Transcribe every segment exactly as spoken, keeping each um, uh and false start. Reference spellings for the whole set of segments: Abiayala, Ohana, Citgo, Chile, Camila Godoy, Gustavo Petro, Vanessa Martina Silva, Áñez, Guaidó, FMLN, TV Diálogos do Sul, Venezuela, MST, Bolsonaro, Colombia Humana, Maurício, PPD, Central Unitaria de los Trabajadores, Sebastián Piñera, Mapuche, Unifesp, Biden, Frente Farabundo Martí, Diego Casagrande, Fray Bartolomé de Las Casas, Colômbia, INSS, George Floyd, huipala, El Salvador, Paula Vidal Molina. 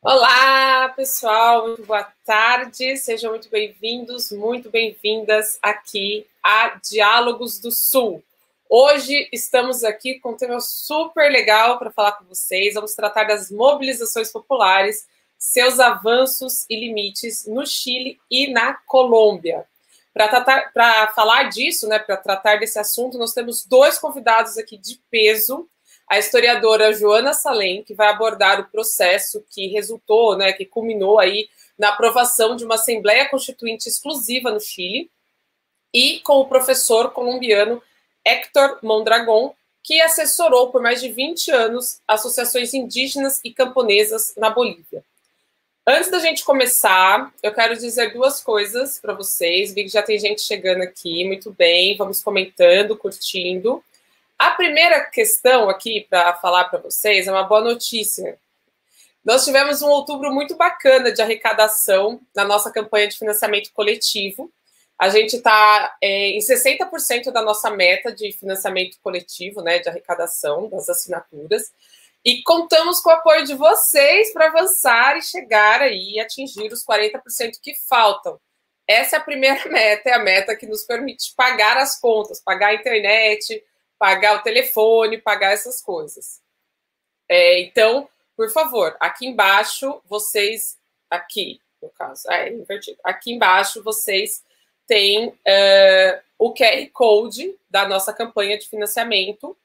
Olá, pessoal, muito boa tarde, sejam muito bem-vindos, muito bem-vindas aqui a Diálogos do Sul. Hoje estamos aqui com um tema super legal para falar com vocês, vamos tratar das mobilizações populares, seus avanços e limites no Chile e na Colômbia. Para falar disso, né, para tratar desse assunto, nós temos dois convidados aqui de peso, a historiadora Joana Salém, que vai abordar o processo que resultou, né, que culminou aí na aprovação de uma Assembleia Constituinte exclusiva no Chile, e com o professor colombiano Héctor Mondragón, que assessorou por mais de vinte anos associações indígenas e camponesas na Bolívia. Antes da gente começar, eu quero dizer duas coisas para vocês. Vi que já tem gente chegando aqui, muito bem, vamos comentando, curtindo. A primeira questão aqui para falar para vocês é uma boa notícia. Nós tivemos um outubro muito bacana de arrecadação na nossa campanha de financiamento coletivo. A gente está é, em sessenta por cento da nossa meta de financiamento coletivo, né, de arrecadação das assinaturas. E contamos com o apoio de vocês para avançar e chegar aí e atingir os quarenta por cento que faltam. Essa é a primeira meta, é a meta que nos permite pagar as contas, pagar a internet, pagar o telefone, pagar essas coisas. É, então, por favor, aqui embaixo, vocês... Aqui, no caso, é invertido. Aqui embaixo, vocês têm uh, o Q R Code da nossa campanha de financiamento.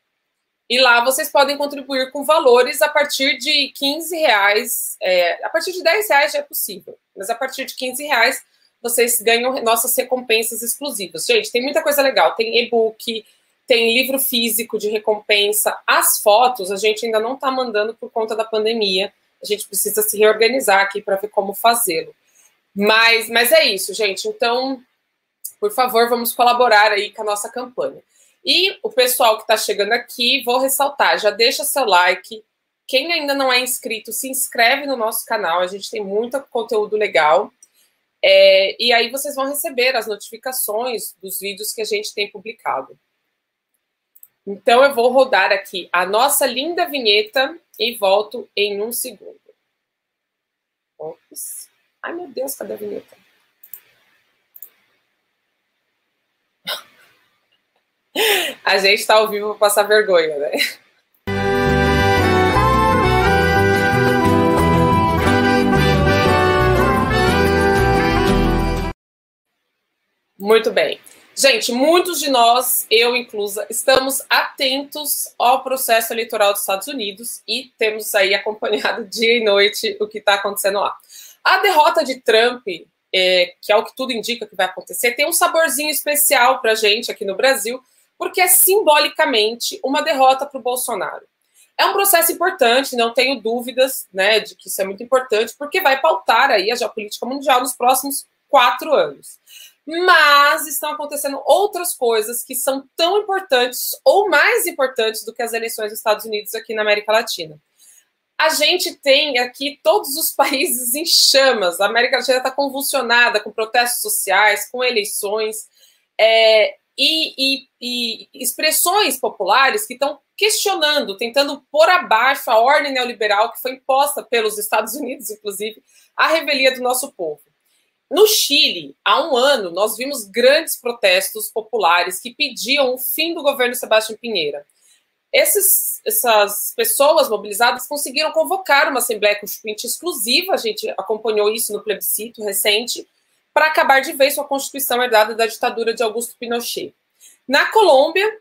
E lá vocês podem contribuir com valores a partir de quinze reais. É, a partir de dez reais já é possível. Mas a partir de quinze reais, vocês ganham nossas recompensas exclusivas. Gente, tem muita coisa legal. Tem e-book... Tem livro físico de recompensa. As fotos a gente ainda não está mandando por conta da pandemia. A gente precisa se reorganizar aqui para ver como fazê-lo. Mas, mas é isso, gente. Então, por favor, vamos colaborar aí com a nossa campanha. E o pessoal que está chegando aqui, vou ressaltar, já deixa seu like. Quem ainda não é inscrito, se inscreve no nosso canal. A gente tem muito conteúdo legal. É, e aí vocês vão receber as notificações dos vídeos que a gente tem publicado. Então, eu vou rodar aqui a nossa linda vinheta e volto em um segundo. Ops. Ai, meu Deus, cadê a vinheta? A gente está ao vivo para passar vergonha, né? Muito bem. Gente, muitos de nós, eu inclusa, estamos atentos ao processo eleitoral dos Estados Unidos e temos aí acompanhado dia e noite o que está acontecendo lá. A derrota de Trump, é, que é o que tudo indica que vai acontecer, tem um saborzinho especial para a gente aqui no Brasil, porque é simbolicamente uma derrota para o Bolsonaro. É um processo importante, não tenho dúvidas, né, de que isso é muito importante, porque vai pautar aí a geopolítica mundial nos próximos quatro anos. Mas estão acontecendo outras coisas que são tão importantes ou mais importantes do que as eleições dos Estados Unidos aqui na América Latina. A gente tem aqui todos os países em chamas. A América Latina está convulsionada com protestos sociais, com eleições é, e, e, e expressões populares que estão questionando, tentando pôr abaixo a ordem neoliberal que foi imposta pelos Estados Unidos, inclusive, à revelia do nosso povo. No Chile, há um ano, nós vimos grandes protestos populares que pediam o fim do governo Sebastián Piñera. Esses, essas pessoas mobilizadas conseguiram convocar uma Assembleia Constituinte exclusiva, a gente acompanhou isso no plebiscito recente, para acabar de vez com a Constituição herdada da ditadura de Augusto Pinochet. Na Colômbia,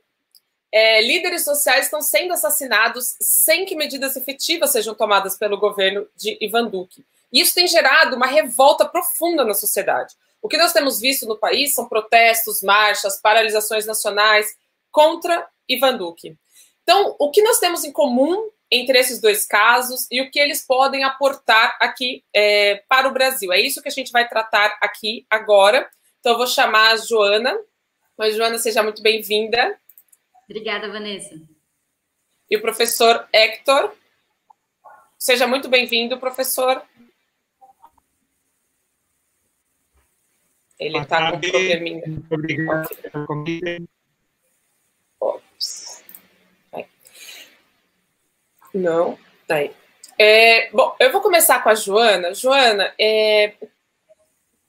é, líderes sociais estão sendo assassinados sem que medidas efetivas sejam tomadas pelo governo de Iván Duque. E isso tem gerado uma revolta profunda na sociedade. O que nós temos visto no país são protestos, marchas, paralisações nacionais contra Iván Duque. Então, o que nós temos em comum entre esses dois casos e o que eles podem aportar aqui é, para o Brasil? É isso que a gente vai tratar aqui agora. Então, eu vou chamar a Joana. Oi, Joana, seja muito bem-vinda. Obrigada, Vanessa. E o professor Héctor. Seja muito bem-vindo, professor. Ele está com um probleminha. Obrigado pelo convite. Ops. Não, tá aí. É, bom, eu vou começar com a Joana. Joana, é,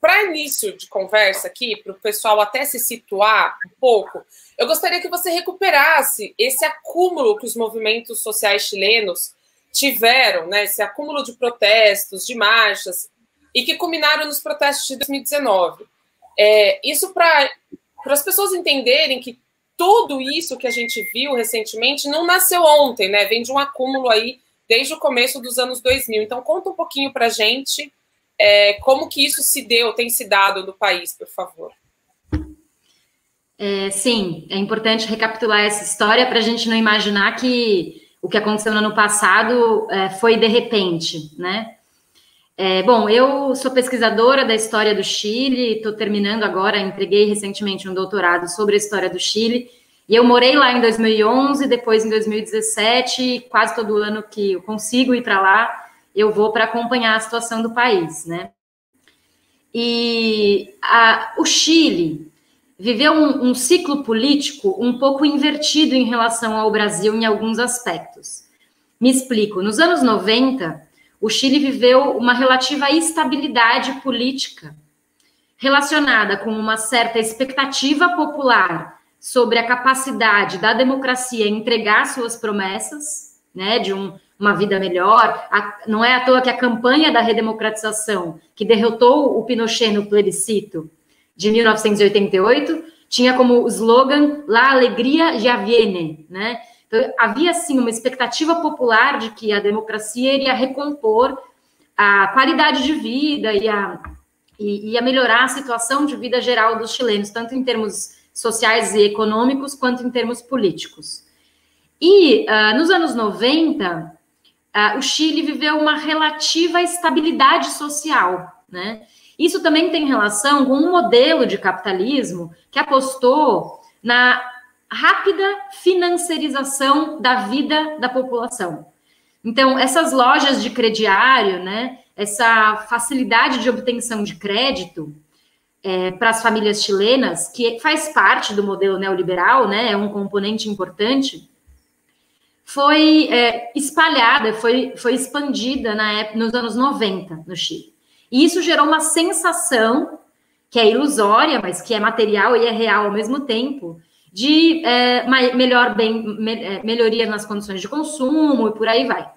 para início de conversa aqui, para o pessoal até se situar um pouco, eu gostaria que você recuperasse esse acúmulo que os movimentos sociais chilenos tiveram, né, esse acúmulo de protestos, de marchas, e que culminaram nos protestos de dois mil e dezenove. É, isso para as pessoas entenderem que tudo isso que a gente viu recentemente não nasceu ontem, né? Vem de um acúmulo aí desde o começo dos anos dois mil. Então, conta um pouquinho para a gente é, como que isso se deu, tem se dado no país, por favor. É, sim, é importante recapitular essa história para a gente não imaginar que o que aconteceu no ano passado é, foi de repente, né? É, bom, eu sou pesquisadora da história do Chile, estou terminando agora, entreguei recentemente um doutorado sobre a história do Chile, e eu morei lá em dois mil e onze, depois em dois mil e dezessete, quase todo ano que eu consigo ir para lá, eu vou para acompanhar a situação do país, né? E a, o Chile viveu um, um ciclo político um pouco invertido em relação ao Brasil em alguns aspectos. Me explico, nos anos noventa... o Chile viveu uma relativa estabilidade política relacionada com uma certa expectativa popular sobre a capacidade da democracia entregar suas promessas, né, de um, uma vida melhor. A, não é à toa que a campanha da redemocratização, que derrotou o Pinochet no plebiscito de mil novecentos e oitenta e oito, tinha como slogan "La alegría ya viene", né? Havia, sim, uma expectativa popular de que a democracia iria recompor a qualidade de vida e a, e, ia melhorar a situação de vida geral dos chilenos, tanto em termos sociais e econômicos, quanto em termos políticos. E, uh, nos anos noventa, uh, o Chile viveu uma relativa estabilidade social, né? Isso também tem relação com um modelo de capitalismo que apostou na rápida financiarização da vida da população. Então, essas lojas de crediário, né, essa facilidade de obtenção de crédito é, para as famílias chilenas, que faz parte do modelo neoliberal, né, é um componente importante, foi é, espalhada, foi, foi expandida na época, nos anos noventa no Chile. E isso gerou uma sensação, que é ilusória, mas que é material e é real ao mesmo tempo, de é, melhor bem, me, melhoria nas condições de consumo e por aí vai.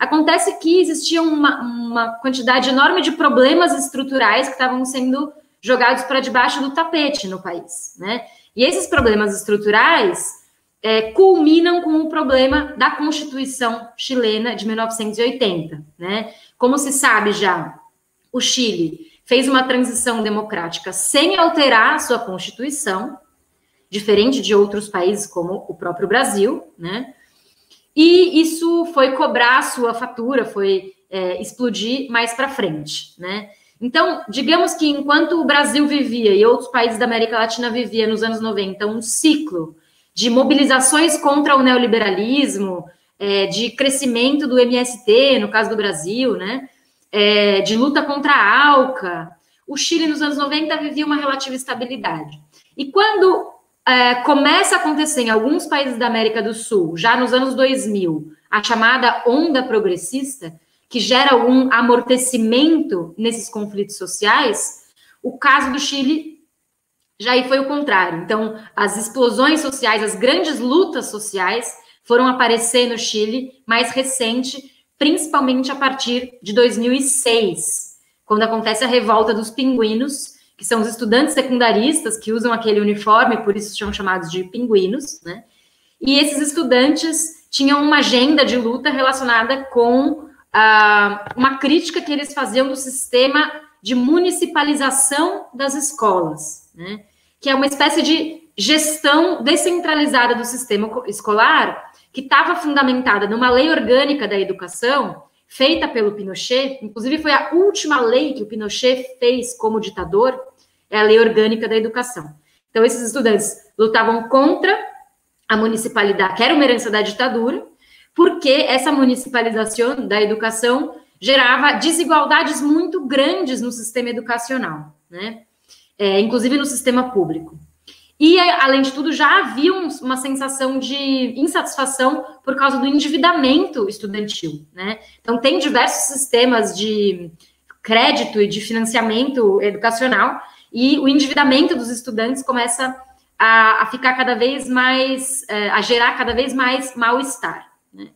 Acontece que existia uma, uma quantidade enorme de problemas estruturais que estavam sendo jogados para debaixo do tapete no país, né? E esses problemas estruturais é, culminam com o problema da Constituição chilena de mil novecentos e oitenta, né? Como se sabe já, o Chile fez uma transição democrática sem alterar a sua Constituição, diferente de outros países como o próprio Brasil, né? E isso foi cobrar a sua fatura, foi é, explodir mais para frente, né? Então, digamos que enquanto o Brasil vivia e outros países da América Latina vivia nos anos noventa um ciclo de mobilizações contra o neoliberalismo, é, de crescimento do M S T, no caso do Brasil, né? É, de luta contra a ALCA, o Chile nos anos noventa vivia uma relativa estabilidade. E quando É, começa a acontecer em alguns países da América do Sul, já nos anos dois mil, a chamada onda progressista, que gera algum amortecimento nesses conflitos sociais, o caso do Chile já aí foi o contrário. Então, as explosões sociais, as grandes lutas sociais foram aparecer no Chile mais recente, principalmente a partir de dois mil e seis, quando acontece a revolta dos pinguinos, que são os estudantes secundaristas que usam aquele uniforme, por isso são chamados de pinguinos, né? E esses estudantes tinham uma agenda de luta relacionada com ah, uma crítica que eles faziam do sistema de municipalização das escolas, né? Que é uma espécie de gestão descentralizada do sistema escolar, que estava fundamentada numa lei orgânica da educação, feita pelo Pinochet, inclusive foi a última lei que o Pinochet fez como ditador, é a Lei Orgânica da Educação. Então, esses estudantes lutavam contra a municipalidade, que era uma herança da ditadura, porque essa municipalização da educação gerava desigualdades muito grandes no sistema educacional, né? É, inclusive no sistema público. E, além de tudo, já havia uma sensação de insatisfação por causa do endividamento estudantil, né? Então, tem diversos sistemas de crédito e de financiamento educacional, e o endividamento dos estudantes começa a, a ficar cada vez mais, a gerar cada vez mais mal-estar, né?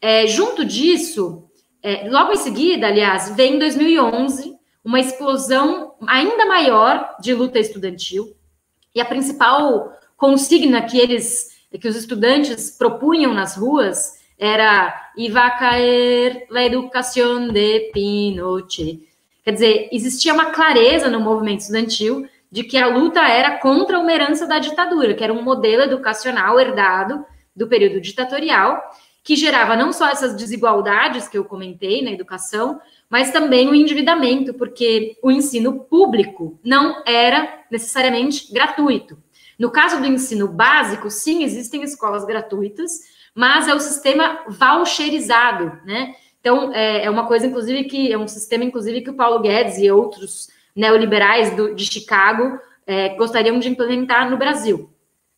É, junto disso, é, logo em seguida, aliás, vem em dois mil e onze, uma explosão ainda maior de luta estudantil. E a principal consigna que eles, que os estudantes propunham nas ruas era "Iba a caer la educación de Pinochet". Quer dizer, existia uma clareza no movimento estudantil de que a luta era contra uma herança da ditadura, que era um modelo educacional herdado do período ditatorial, que gerava não só essas desigualdades que eu comentei na educação, mas também o endividamento, porque o ensino público não era necessariamente gratuito. No caso do ensino básico, sim, existem escolas gratuitas, mas é o sistema voucherizado, né? Então, é uma coisa, inclusive, que é um sistema, inclusive, que o Paulo Guedes e outros neoliberais do, de Chicago é, gostariam de implementar no Brasil.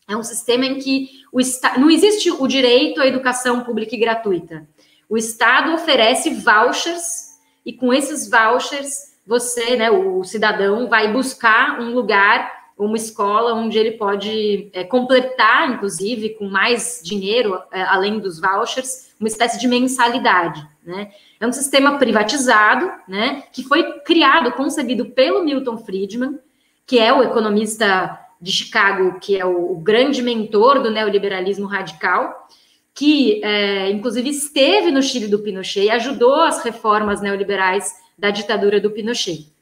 É um sistema em que o não existe o direito à educação pública e gratuita. O Estado oferece vouchers, e com esses vouchers, você, né, o cidadão, vai buscar um lugar, uma escola, onde ele pode é, completar, inclusive, com mais dinheiro, é, além dos vouchers, uma espécie de mensalidade, né? É um sistema privatizado, né, que foi criado, concebido pelo Milton Friedman, que é o economista de Chicago, que é o, o grande mentor do neoliberalismo radical, que, é, inclusive, esteve no Chile do Pinochet e ajudou as reformas neoliberais da ditadura do Pinochet.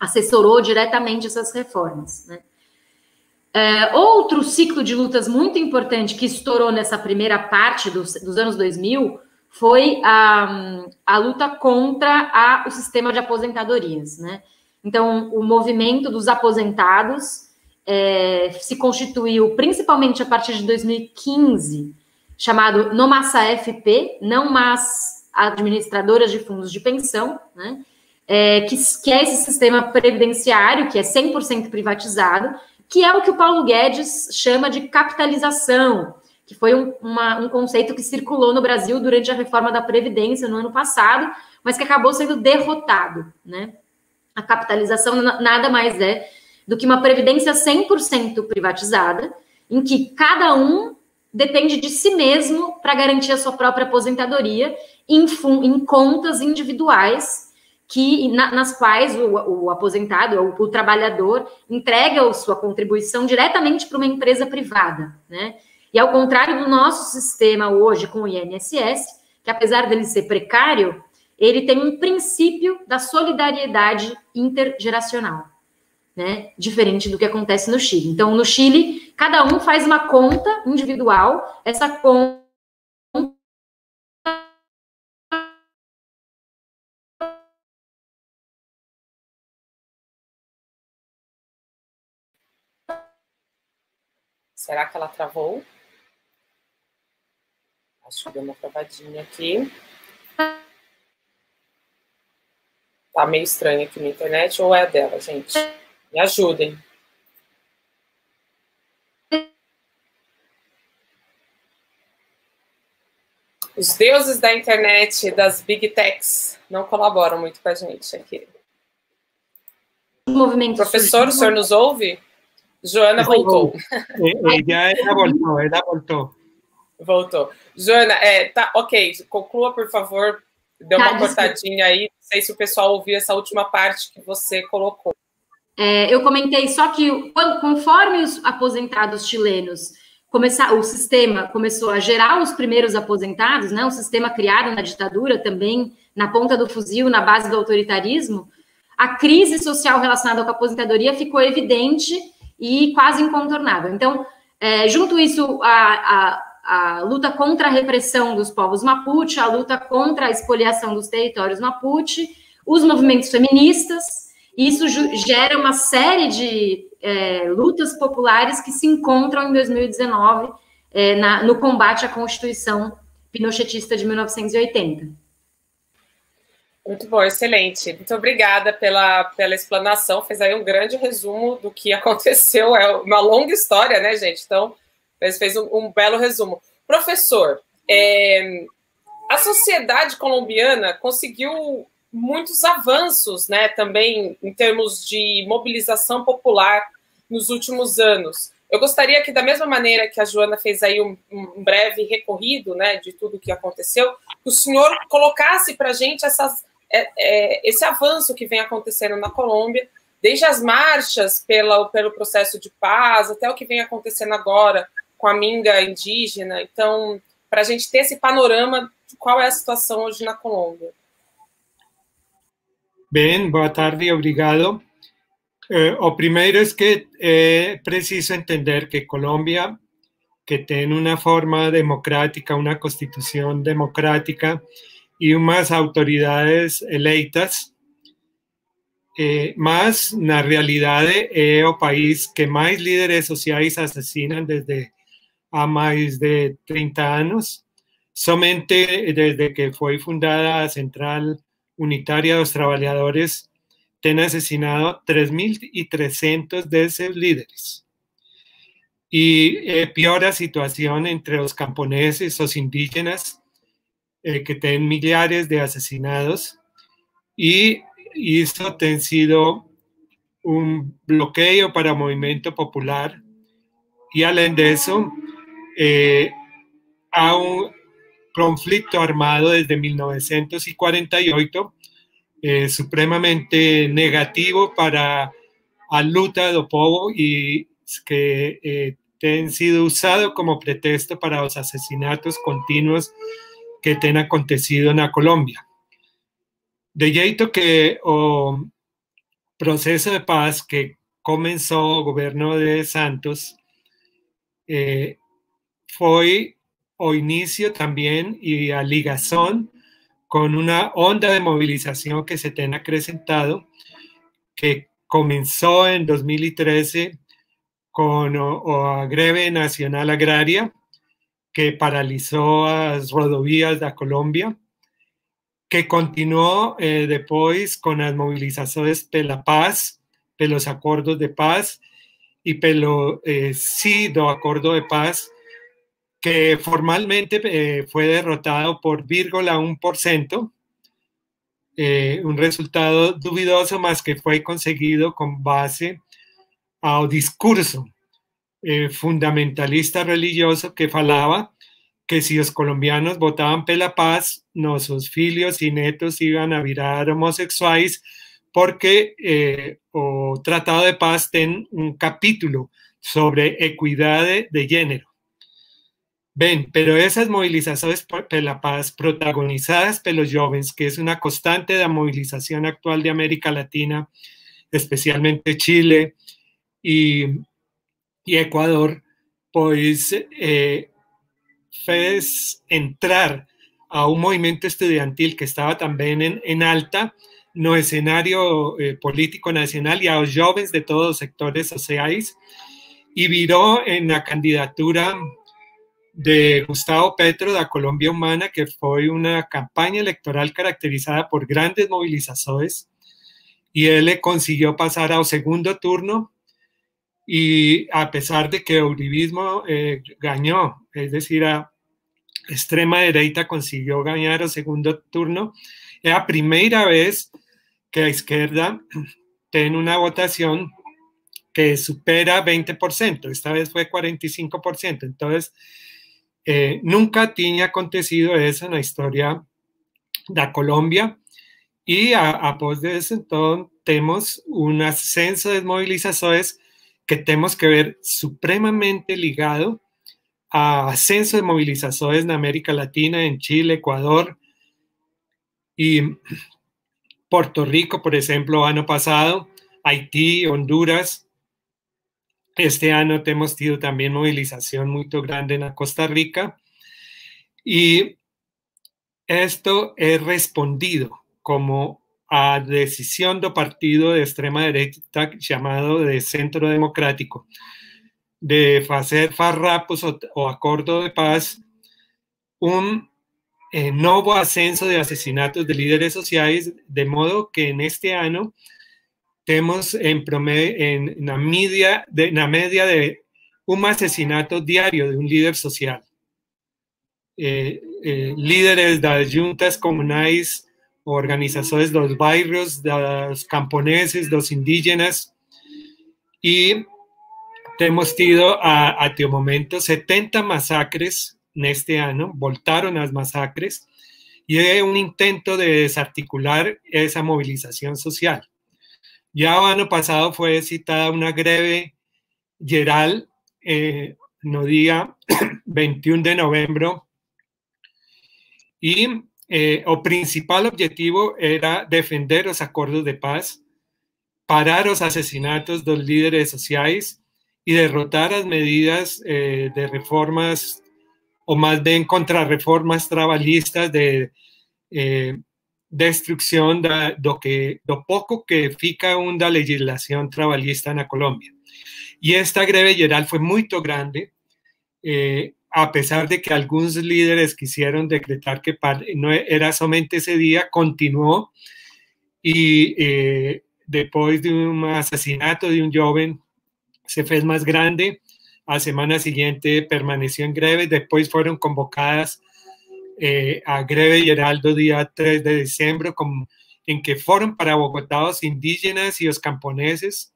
Assessorou diretamente essas reformas, né? É, outro ciclo de lutas muito importante que estourou nessa primeira parte dos, dos anos dois mil foi a, a luta contra a, o sistema de aposentadorias, né? Então, o movimento dos aposentados é, se constituiu principalmente a partir de dois mil e quinze, chamado No Massa F P, Não Mas Administradoras de Fundos de Pensão, né? É, que, que é esse sistema previdenciário, que é cem por cento privatizado, que é o que o Paulo Guedes chama de capitalização, que foi um, uma, um conceito que circulou no Brasil durante a reforma da Previdência no ano passado, mas que acabou sendo derrotado, né? A capitalização nada mais é do que uma previdência cem por cento privatizada, em que cada um depende de si mesmo para garantir a sua própria aposentadoria em, em contas individuais que, na, nas quais o, o aposentado, o, o trabalhador, entrega a sua contribuição diretamente para uma empresa privada, né? E ao contrário do nosso sistema hoje com o I N S S, que apesar dele ser precário, ele tem um princípio da solidariedade intergeracional, né? Diferente do que acontece no Chile. Então, no Chile, cada um faz uma conta individual, essa conta será que ela travou? Acho que deu uma travadinha aqui. Tá meio estranho aqui na internet, ou é a dela, gente? Me ajudem. Os deuses da internet, das big techs, não colaboram muito com a gente aqui. Movimento Professor, surgiu. O senhor nos ouve? Joana voltou. Já ela voltou, ela voltou. Voltou. Joana, é, tá, ok, conclua, por favor. Deu tá, uma cortadinha aí, não sei se o pessoal ouviu essa última parte que você colocou. É, eu comentei só que quando, conforme os aposentados chilenos começar, o sistema começou a gerar os primeiros aposentados, né, um sistema criado na ditadura também, na ponta do fuzil, na base do autoritarismo, a crise social relacionada com a aposentadoria ficou evidente e quase incontornável. Então, é, junto isso, a, a, a luta contra a repressão dos povos Mapuche, a luta contra a expoliação dos territórios Mapuche, os movimentos feministas. Isso gera uma série de é, lutas populares que se encontram em dois mil e dezenove é, na, no combate à Constituição Pinochetista de mil novecentos e oitenta. Muito bom, excelente. Muito obrigada pela, pela explanação. Fez aí um grande resumo do que aconteceu. É uma longa história, né, gente? Então, mas fez um, um belo resumo. Professor, é, a sociedade colombiana conseguiu muitos avanços, né, também em termos de mobilização popular nos últimos anos. Eu gostaria que, da mesma maneira que a Joana fez aí um, um breve recorrido, né, de tudo o que aconteceu, que o senhor colocasse para a gente essas, é, é, esse avanço que vem acontecendo na Colômbia, desde as marchas pela, pelo processo de paz, até o que vem acontecendo agora com a Minga indígena. Então, para a gente ter esse panorama de qual é a situação hoje na Colômbia. Bem, boa tarde, obrigado. Eh, o primeiro é que é eh, preciso entender que Colômbia, que tem uma forma democrática, uma constituição democrática e umas autoridades eleitas, eh, mas, na realidade, é o país que mais líderes sociais assassinam desde há mais de trinta anos, somente desde que foi fundada a Central Unitaria de los Trabajadores, han asesinado tres mil trescientos de sus líderes. Y eh, peor la situación entre los camponeses, los indígenas, eh, que tienen millares de asesinados. Y eso ha sido un bloqueo para el movimiento popular. Y además de eso, eh, hay un conflicto armado desde mil novecientos cuarenta y ocho, Eh, supremamente negativo para a luta do povo y que eh, han sido usado como pretexto para los asesinatos continuos que han acontecido en Colombia. De jeito que el proceso de paz que comenzó el gobierno de Santos eh, fue o inicio también y a ligación con una onda de movilización que se tiene acrecentado, que comenzó en dos mil trece con o, o a greve nacional agraria, que paralizó las rodovías de Colombia, que continuó eh, después con las movilizaciones de la paz, de los acuerdos de paz y pelo eh, sí do acuerdo de paz, que formalmente eh, fue derrotado por cero punto uno por ciento, eh, un resultado dudoso, más que fue conseguido con base al discurso eh, fundamentalista religioso que falaba que si los colombianos votaban pela paz, nuestros hijos y nietos iban a virar homosexuales, porque eh, el Tratado de Paz tiene un capítulo sobre equidad de, de género. Ven, pero esas movilizaciones por la paz protagonizadas por los jóvenes, que es una constante de la movilización actual de América Latina, especialmente Chile y, y Ecuador, pues eh, fez entrar a un movimiento estudiantil que estaba también en, en alta, no escenario eh, político nacional, y a los jóvenes de todos los sectores sociales, y viró en la candidatura de Gustavo Petro da Colombia Humana, que fue una campaña electoral caracterizada por grandes movilizaciones, y él consiguió pasar al segundo turno, y a pesar de que el uribismo eh, ganó, es decir, a extrema derecha consiguió ganar el segundo turno, es la primera vez que la izquierda tiene una votación que supera veinte por ciento, esta vez fue cuarenta y cinco por ciento, entonces Eh, nunca tenía acontecido eso en la historia de Colombia, y a, a pos de eso, entonces, tenemos un ascenso de movilizaciones que tenemos que ver supremamente ligado a ascenso de movilizaciones en América Latina, en Chile, Ecuador y Puerto Rico, por ejemplo, año pasado, Haití, Honduras. Este año hemos tenido también movilización muy grande en Costa Rica, y esto es respondido como a decisión del partido de extrema derecha llamado de Centro Democrático de hacer farrapos o, o acuerdo de paz, un eh, no hubo ascenso de asesinatos de líderes sociales, de modo que en este año tenemos en promedio, en una media de, una media de un asesinato diario de un líder social. Eh, eh, líderes de las juntas comunales, organizadores de los barrios, de los camponeses, de los indígenas, y hemos tenido hasta el momento setenta masacres en este año, voltaron las masacres, y hay un intento de desarticular esa movilización social. Ya el año pasado fue citada una greve general, eh, no día veintiuno de noviembre, y eh, el principal objetivo era defender los acuerdos de paz, parar los asesinatos de los líderes sociales y derrotar las medidas eh, de reformas, o más bien contrarreformas trabajistas de eh, destrucción de lo de poco que fica una legislación trabajista en Colombia. Y esta greve general fue muy grande, eh, a pesar de que algunos líderes quisieron decretar que no era solamente ese día, continuó, y eh, después de un asesinato de un joven, se fue más grande. A semana siguiente permaneció en greve, después fueron convocadas eh, a greve general el día tres de diciembre, con, en que fueron para Bogotá los indígenas y los camponeses,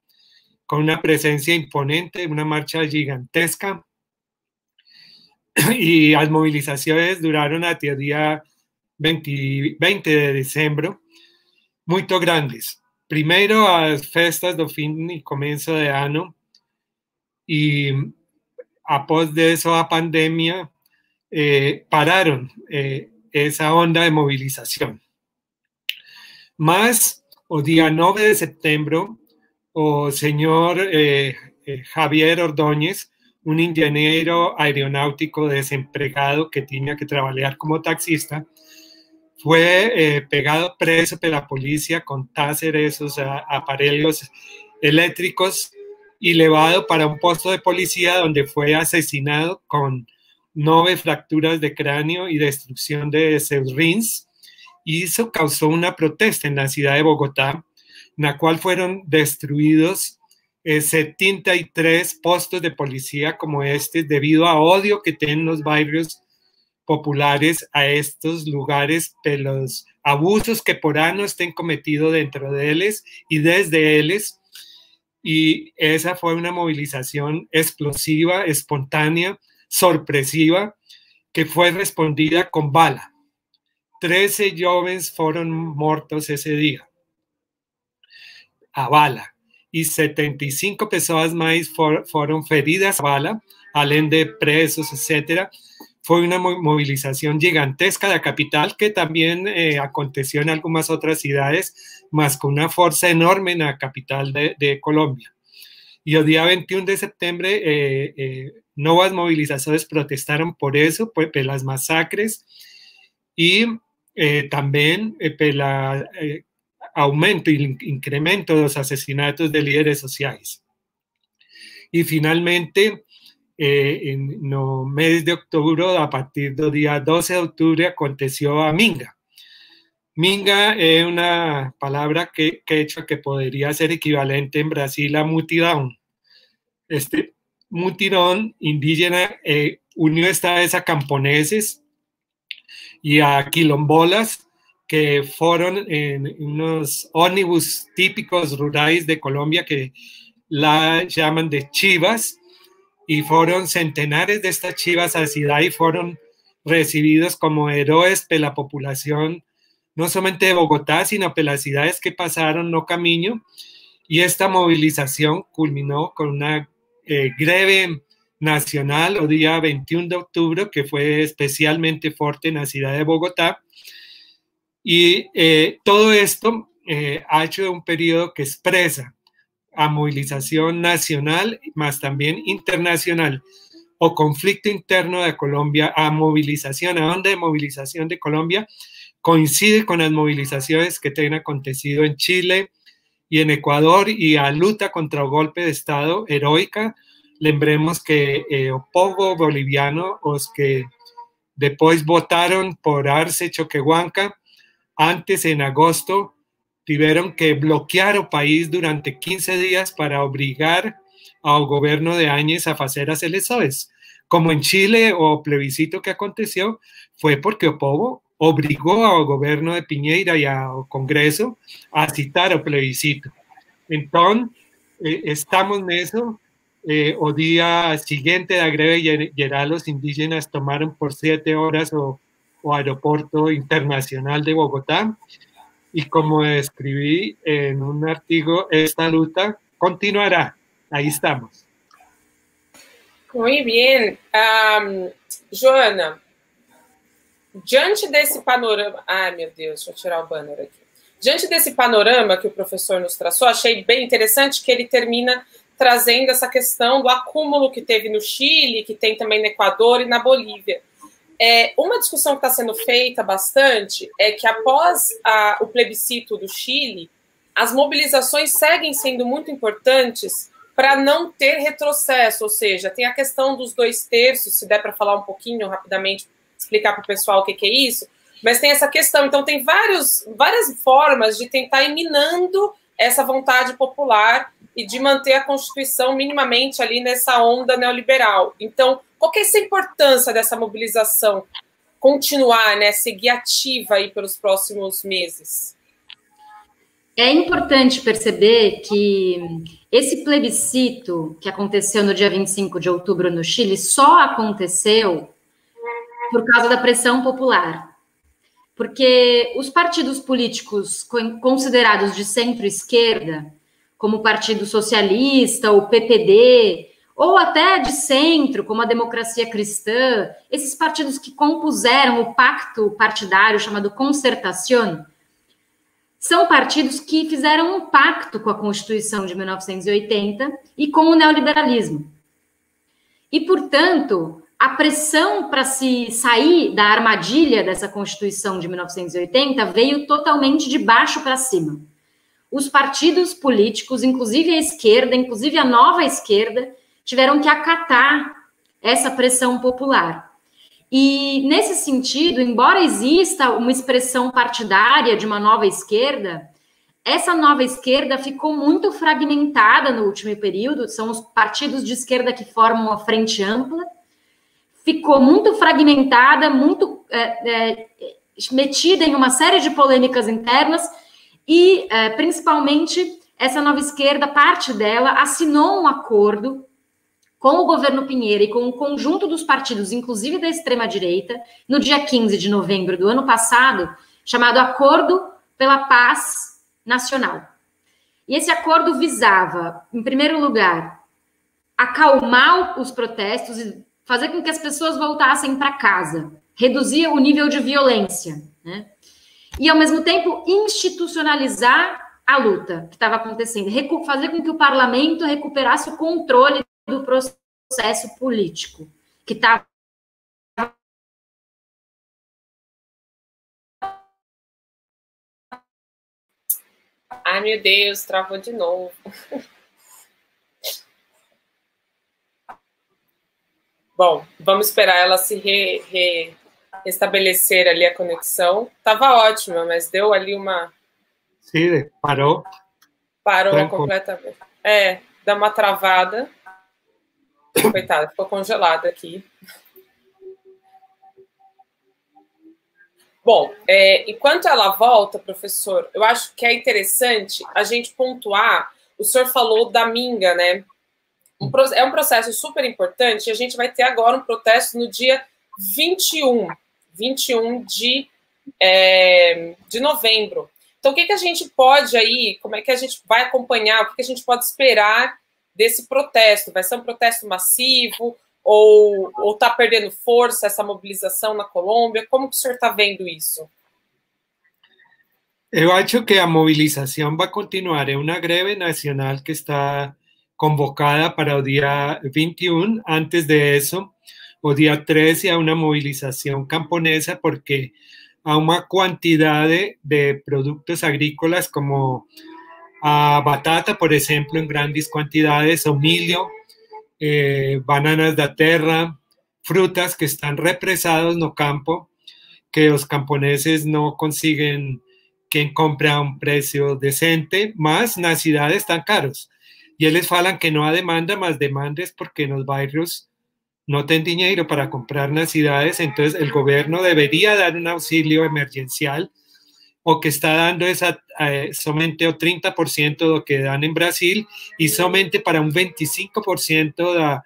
con una presencia imponente, una marcha gigantesca, y las movilizaciones duraron hasta el día veinte de diciembre, muy grandes. Primero a las festas de fin y comienzo de año, y a pos de eso a pandemia eh, pararon eh, esa onda de movilización. Más o día nueve de septiembre, o señor eh, eh, Javier Ordóñez, un ingeniero aeronáutico desempregado que tenía que trabajar como taxista, fue eh, pegado preso por la policía con taser esos a, aparelhos eléctricos y llevado para un puesto de policía donde fue asesinado con nueve fracturas de cráneo y destrucción de sus rins, y eso causó una protesta en la ciudad de Bogotá, en la cual fueron destruidos eh, setenta y tres puestos de policía como este, debido a odio que tienen los barrios populares a estos lugares, de los abusos que por años estén cometidos dentro de ellos y desde ellos. Y esa fue una movilización explosiva, espontánea, sorpresiva, que fue respondida con bala. Trece jóvenes fueron muertos ese día, a bala, y setenta y cinco personas más fueron feridas a bala, além de presos, etcétera. Fue una movilización gigantesca de la capital, que también eh, aconteció en algunas otras ciudades, más con una fuerza enorme en la capital de, de Colombia. Y el día veintiuno de septiembre, eh, eh, nuevas movilizaciones protestaron por eso, por, por las masacres y eh, también eh, por el eh, aumento y incremento de los asesinatos de líderes sociales. Y finalmente, Eh, en el mes de octubre, a partir del día doce de octubre, aconteció a Minga. Minga es una palabra que, quechua que podría ser equivalente en Brasil a mutirón. Este mutirón indígena eh, unió esta vez a camponeses y a quilombolas, que fueron en unos ómnibus típicos rurales de Colombia que la llaman de chivas, y fueron centenares de estas chivas a la ciudad y fueron recibidos como héroes por la población, no solamente de Bogotá, sino por las ciudades que pasaron no camino, y esta movilización culminó con una eh, greve nacional el día veintiuno de octubre, que fue especialmente fuerte en la ciudad de Bogotá, y eh, todo esto eh, ha hecho un periodo que expresa a movilización nacional, más también internacional, o conflicto interno de Colombia, a movilización, a onda de movilización de Colombia, coincide con las movilizaciones que tienen acontecido en Chile y en Ecuador, y a lucha contra el golpe de Estado heroica. Lembremos que eh, el pueblo boliviano, los que Después votaron por Arce Choquehuanca. Antes, en agosto, tuvieron que bloquear el país durante quince días para obligar al gobierno de Áñez a hacer las elecciones. Como en Chile, o plebiscito que aconteció, fue porque el pueblo obligó al gobierno de Piñera y al Congreso a citar el plebiscito. Entonces, eh, estamos en eso. Eh, o día siguiente de la greve general, los indígenas tomaron por siete horas o, o aeropuerto internacional de Bogotá, y como escribí en un artículo, esta luta continuará. Ahí estamos. Muy bien. Um, Joana, diante desse panorama... Ai, meu Deus, deixa eu tirar o banner aqui. Diante desse panorama que o professor nos traçou, achei bem interessante que ele termina trazendo essa questão do acúmulo que teve no Chile, que tem também no Equador e na Bolívia. É, uma discussão que está sendo feita bastante é que após a, o plebiscito do Chile, as mobilizações seguem sendo muito importantes para não ter retrocesso, ou seja, tem a questão dos dois terços, se der para falar um pouquinho rapidamente, explicar para o pessoal o que, que é isso, mas tem essa questão. Então tem vários, várias formas de tentar ir minando essa vontade popular e de manter a Constituição minimamente ali nessa onda neoliberal. Então, qual que é essa importância dessa mobilização continuar, né, seguir ativa aí pelos próximos meses? É importante perceber que esse plebiscito que aconteceu no dia vinte e cinco de outubro no Chile só aconteceu por causa da pressão popular. Porque os partidos políticos considerados de centro-esquerda, como o Partido Socialista, o P P D, ou até de centro, como a Democracia Cristã, esses partidos que compuseram o pacto partidário chamado Concertación, são partidos que fizeram um pacto com a Constituição de mil novecentos e oitenta e com o neoliberalismo. E, portanto, a pressão para se sair da armadilha dessa Constituição de mil novecentos e oitenta veio totalmente de baixo para cima. Os partidos políticos, inclusive a esquerda, inclusive a nova esquerda, tiveram que acatar essa pressão popular. E, nesse sentido, embora exista uma expressão partidária de uma nova esquerda, essa nova esquerda ficou muito fragmentada no último período, são os partidos de esquerda que formam a Frente Ampla, ficou muito fragmentada, muito é, é, metida em uma série de polêmicas internas, e, principalmente, essa nova esquerda, parte dela, assinou um acordo com o governo Pinheira e com o conjunto dos partidos, inclusive da extrema-direita, no dia quinze de novembro do ano passado, chamado Acordo pela Paz Nacional. E esse acordo visava, em primeiro lugar, acalmar os protestos e fazer com que as pessoas voltassem para casa, reduzir o nível de violência, né? E, ao mesmo tempo, institucionalizar a luta que estava acontecendo, fazer com que o parlamento recuperasse o controle do processo político, que estava Ai, meu Deus, travou de novo. Bom, vamos esperar ela se re... re... estabelecer ali a conexión. Estaba ótima, mas deu ali una... Sí, paró. Paró Tranco. Completamente. É, dá uma travada. Coitada, ficou congelada aqui. Bom, é, enquanto ela volta, professor, eu acho que é interessante a gente pontuar, o senhor falou da Minga, né? Um, é um processo super importante, e a gente vai ter agora um protesto no dia vinte e um, vinte e um de, é, de novembro. Então, o que, que a gente pode aí, como é que a gente vai acompanhar, o que, que a gente pode esperar desse protesto? Vai ser um protesto massivo ou ou está perdendo força essa mobilização na Colômbia? Como que o senhor está vendo isso? Eu acho que a mobilização vai continuar. É uma greve nacional que está convocada para o dia vinte e um. Antes de isso, o día trece a una movilización camponesa porque a una cantidad de, de productos agrícolas como a batata, por ejemplo, en grandes cantidades, o milho, eh, bananas da terra, frutas que están represados no campo, que los camponeses no consiguen quien compra a un precio decente, más las ciudades tan caros. Y ellos falan que no hay demanda, más demandas porque en los barrios no tienen dinero para comprar las ciudades, entonces el gobierno debería dar un auxilio emergencial, o que está dando es eh, solamente o treinta por ciento de lo que dan en Brasil y solamente para un veinticinco por ciento de,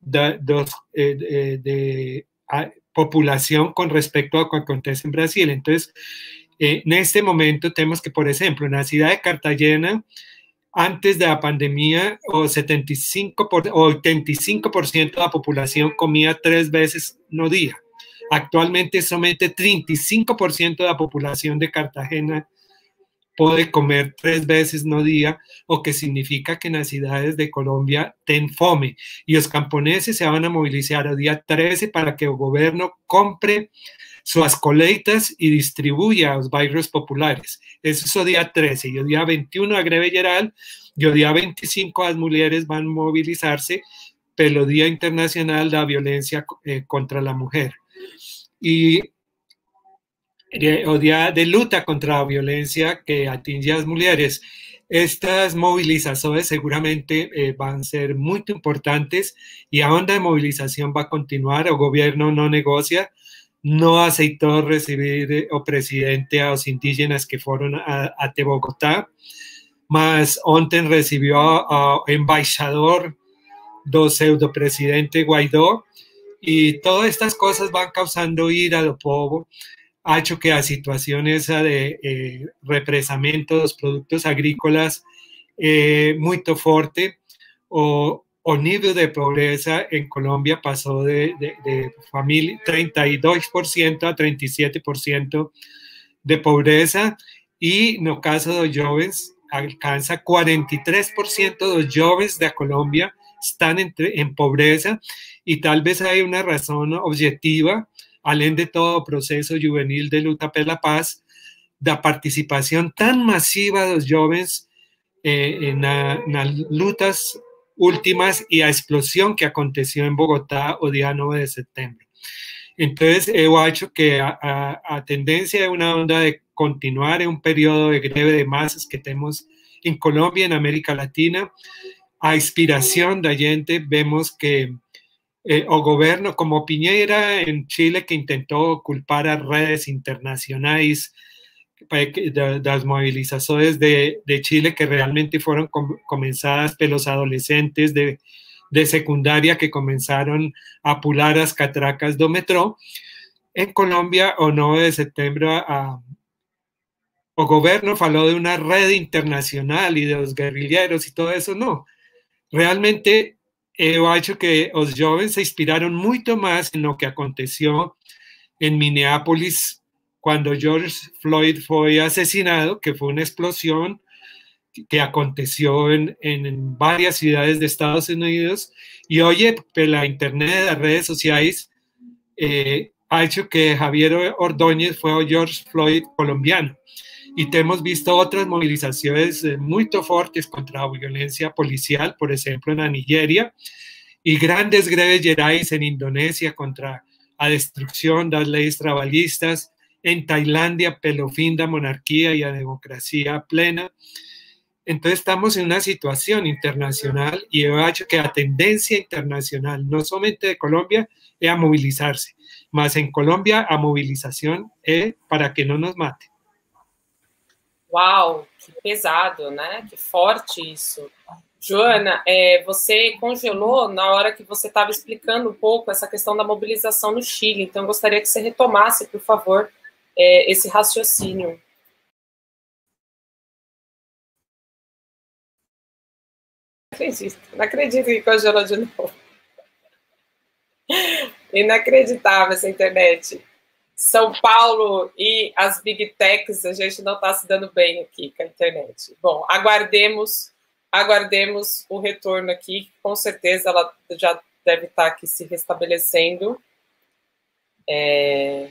de, de, de, de a, población con respecto a lo que acontece en Brasil. Entonces, eh, en este momento tenemos que, por ejemplo, en la ciudad de Cartagena, antes de la pandemia, o setenta y cinco por ciento o ochenta y cinco por ciento de la población comía tres veces no día. Actualmente solamente treinta y cinco por ciento de la población de Cartagena puede comer tres veces no día, o que significa que en las ciudades de Colombia ten fome. Y los camponeses se van a movilizar el día trece para que el gobierno compre sus colectas y distribuya a los barrios populares. Eso es el día trece. Y el día veintiuno a Greve Geral, y el día veinticinco las mujeres van a movilizarse pelo Día Internacional de la Violencia eh, contra la Mujer. Y el día de lucha contra la violencia que atinge a las mujeres. Estas movilizaciones seguramente eh, van a ser muy importantes y la onda de movilización va a continuar. El gobierno no negocia, no aceptó recibir eh, o presidente a los indígenas que fueron a, a Bogotá, mas ontem recibió al embajador del pseudopresidente Guaidó, y todas estas cosas van causando ira al pueblo. Ha hecho que la situación esa de eh, represamiento de los productos agrícolas eh, muy fuerte, o, o nivel de pobreza en Colombia pasó de, de, de familia treinta y dos por ciento a treinta y siete por ciento de pobreza, y en el caso de los jóvenes alcanza cuarenta y tres por ciento de los jóvenes de Colombia están entre, en pobreza, y tal vez hay una razón objetiva, além de todo el proceso juvenil de luta por la paz, la participación tan masiva de los jóvenes eh, en las lutas últimas y la explosión que aconteció en Bogotá el día nueve de septiembre. Entonces, yo acho que a, a, a tendencia es una onda de continuar en un periodo de greve de masas que tenemos en Colombia, en América Latina. A inspiración de gente, vemos que Eh, o gobierno como Piñera en Chile, que intentó culpar a redes internacionales de las movilizaciones de, de Chile, que realmente fueron com, comenzadas por los adolescentes de, de secundaria que comenzaron a pular las catracas del metro. En Colombia, o nueve de septiembre, a, o gobierno faló de una red internacional y de los guerrilleros y todo eso. No, realmente yo creo que los jóvenes se inspiraron mucho más en lo que aconteció en Minneapolis cuando George Floyd fue asesinado, que fue una explosión que aconteció en, en varias ciudades de Estados Unidos. Y oye, la internet, las redes sociales, eh, ha hecho que Javier Ordóñez fue el George Floyd colombiano. Y te hemos visto otras movilizaciones muy fuertes contra la violencia policial, por ejemplo en Nigeria, y grandes greves generales en Indonesia contra la destrucción de las leyes trabajistas, en Tailandia, pelo fin de la monarquía y la democracia plena. Entonces estamos en una situación internacional, y yo creo que la tendencia internacional, no solamente de Colombia, es a movilizarse, más en Colombia a movilización es para que no nos mate. Uau, que pesado, né? Que forte isso. Joana, é, você congelou na hora que você estava explicando um pouco essa questão da mobilização no Chile, então eu gostaria que você retomasse, por favor, é, esse raciocínio. Não acredito, não acredito que congelou de novo. Inacreditável essa internet. São Paulo e as Big Techs, a gente não está se dando bem aqui com a internet. Bom, aguardemos, aguardemos o retorno aqui, com certeza ela já deve estar aqui se restabelecendo. É...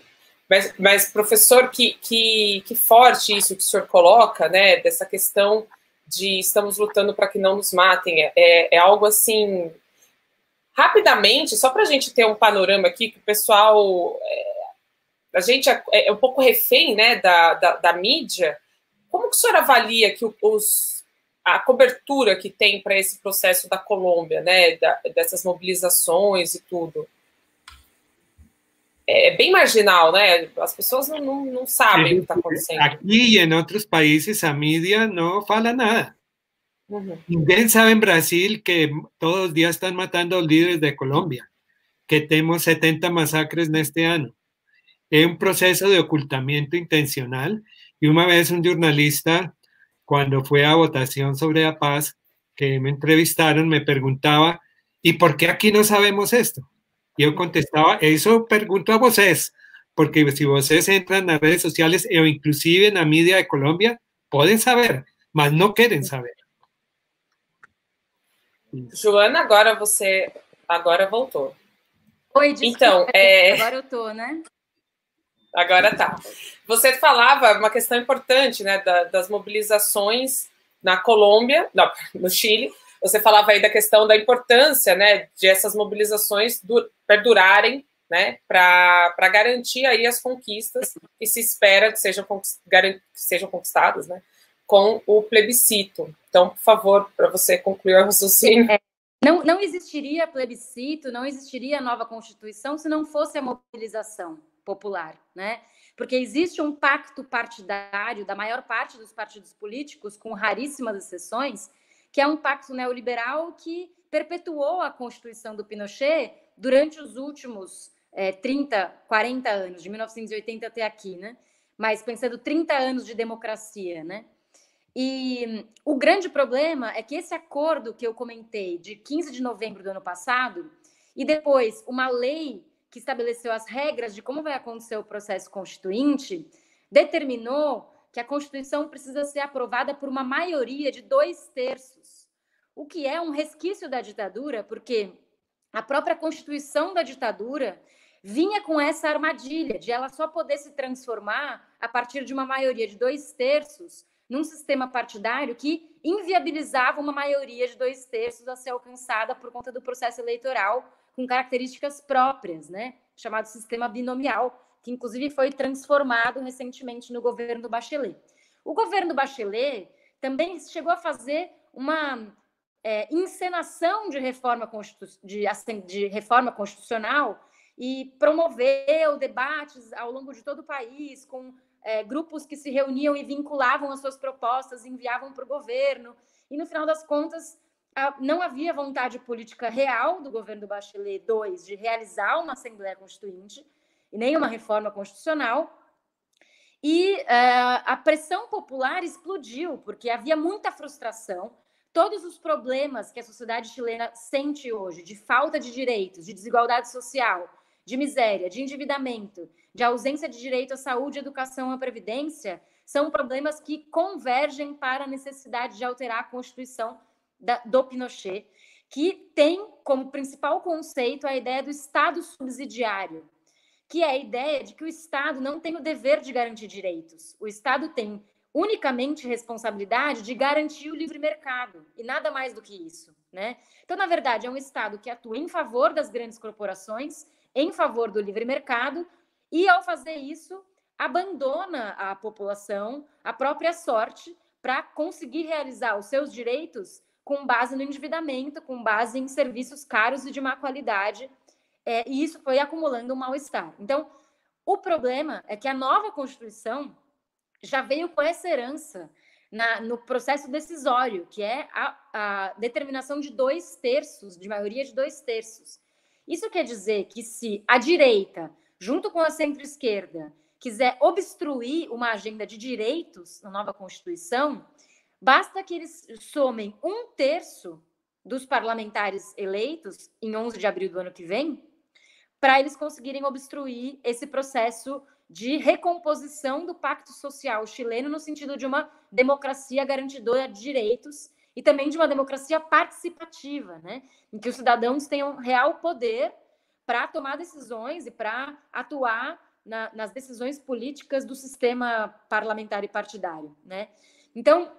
Mas, mas, professor, que, que, que forte isso que o senhor coloca, né? Dessa questão de estamos lutando para que não nos matem. É, é algo assim Rapidamente, só para a gente ter um panorama aqui, que o pessoal, é, a gente é, é um pouco refém, né, da, da, da mídia, como que a senhora avalia que os, a cobertura que tem para esse processo da Colômbia, né, da, dessas mobilizações e tudo? É bem marginal, né? As pessoas não, não, não sabem o que está acontecendo. Aqui e em outros países a mídia não fala nada. Uhum. Ninguém sabe em Brasil que todos os dias estão matando os líderes de Colômbia, que temos setenta massacres neste ano. É um processo de ocultamento intencional. E uma vez um jornalista, quando foi à votação sobre a paz, que me entrevistaram, me perguntava, ¿y por qué aquí no sabemos esto? Yo contestaba, eso pregunto a vocês, porque si vocês entran a redes sociales o inclusive en la media de Colombia, pueden saber, mas no quieren saber. Joana, agora você, agora voltou. Oi, desculpa, então, é... agora eu tô, né? Agora tá. Você falava uma questão importante, né, das mobilizações na Colômbia, no Chile. Você falava aí da questão da importância, né, de essas mobilizações perdurarem, né, para garantir aí as conquistas que se espera que sejam, que sejam conquistadas, né, com o plebiscito. Então, por favor, para você concluir o raciocínio. Não, não existiria plebiscito, não existiria nova Constituição se não fosse a mobilização popular, né? Porque existe um pacto partidário da maior parte dos partidos políticos, com raríssimas exceções, que é um pacto neoliberal que perpetuou a Constituição do Pinochet durante os últimos é, trinta, quarenta anos, de mil novecentos e oitenta até aqui, né? Mas pensando trinta anos de democracia, né? E o grande problema é que esse acordo que eu comentei de quinze de novembro do ano passado e depois uma lei que estabeleceu as regras de como vai acontecer o processo constituinte determinou que a Constituição precisa ser aprovada por uma maioria de dois terços, o que é um resquício da ditadura, porque a própria Constituição da ditadura vinha com essa armadilha de ela só poder se transformar a partir de uma maioria de dois terços num sistema partidário que inviabilizava uma maioria de dois terços a ser alcançada por conta do processo eleitoral com características próprias, né? Chamado sistema binomial, que inclusive foi transformado recentemente no governo do Bachelet. O governo Bachelet também chegou a fazer uma é, encenação de reforma, de, de reforma constitucional e promoveu debates ao longo de todo o país com é, grupos que se reuniam e vinculavam as suas propostas, enviavam para o governo e, no final das contas, não havia vontade política real do governo do Bachelet segundo de realizar uma Assembleia Constituinte e nem uma reforma constitucional, e uh, a pressão popular explodiu, porque havia muita frustração, todos os problemas que a sociedade chilena sente hoje, de falta de direitos, de desigualdade social, de miséria, de endividamento, de ausência de direito à saúde, educação e à previdência, são problemas que convergem para a necessidade de alterar a Constituição da, do Pinochet, que tem como principal conceito a ideia do Estado subsidiário, que é a ideia de que o Estado não tem o dever de garantir direitos. O Estado tem unicamente responsabilidade de garantir o livre mercado, e nada mais do que isso, né? Então, na verdade, é um Estado que atua em favor das grandes corporações, em favor do livre mercado, e ao fazer isso, abandona a população, a própria sorte, para conseguir realizar os seus direitos com base no endividamento, com base em serviços caros e de má qualidade, É, e isso foi acumulando um mal-estar. Então, o problema é que a nova Constituição já veio com essa herança na, no processo decisório, que é a, a determinação de dois terços, de maioria de dois terços. Isso quer dizer que se a direita, junto com a centro-esquerda, quiser obstruir uma agenda de direitos na nova Constituição, basta que eles somem um terço dos parlamentares eleitos em onze de abril do ano que vem, para eles conseguirem obstruir esse processo de recomposição do pacto social chileno no sentido de uma democracia garantidora de direitos e também de uma democracia participativa, né? Em que os cidadãos tenham real poder para tomar decisões e para atuar na, nas decisões políticas do sistema parlamentar e partidário, né? Então,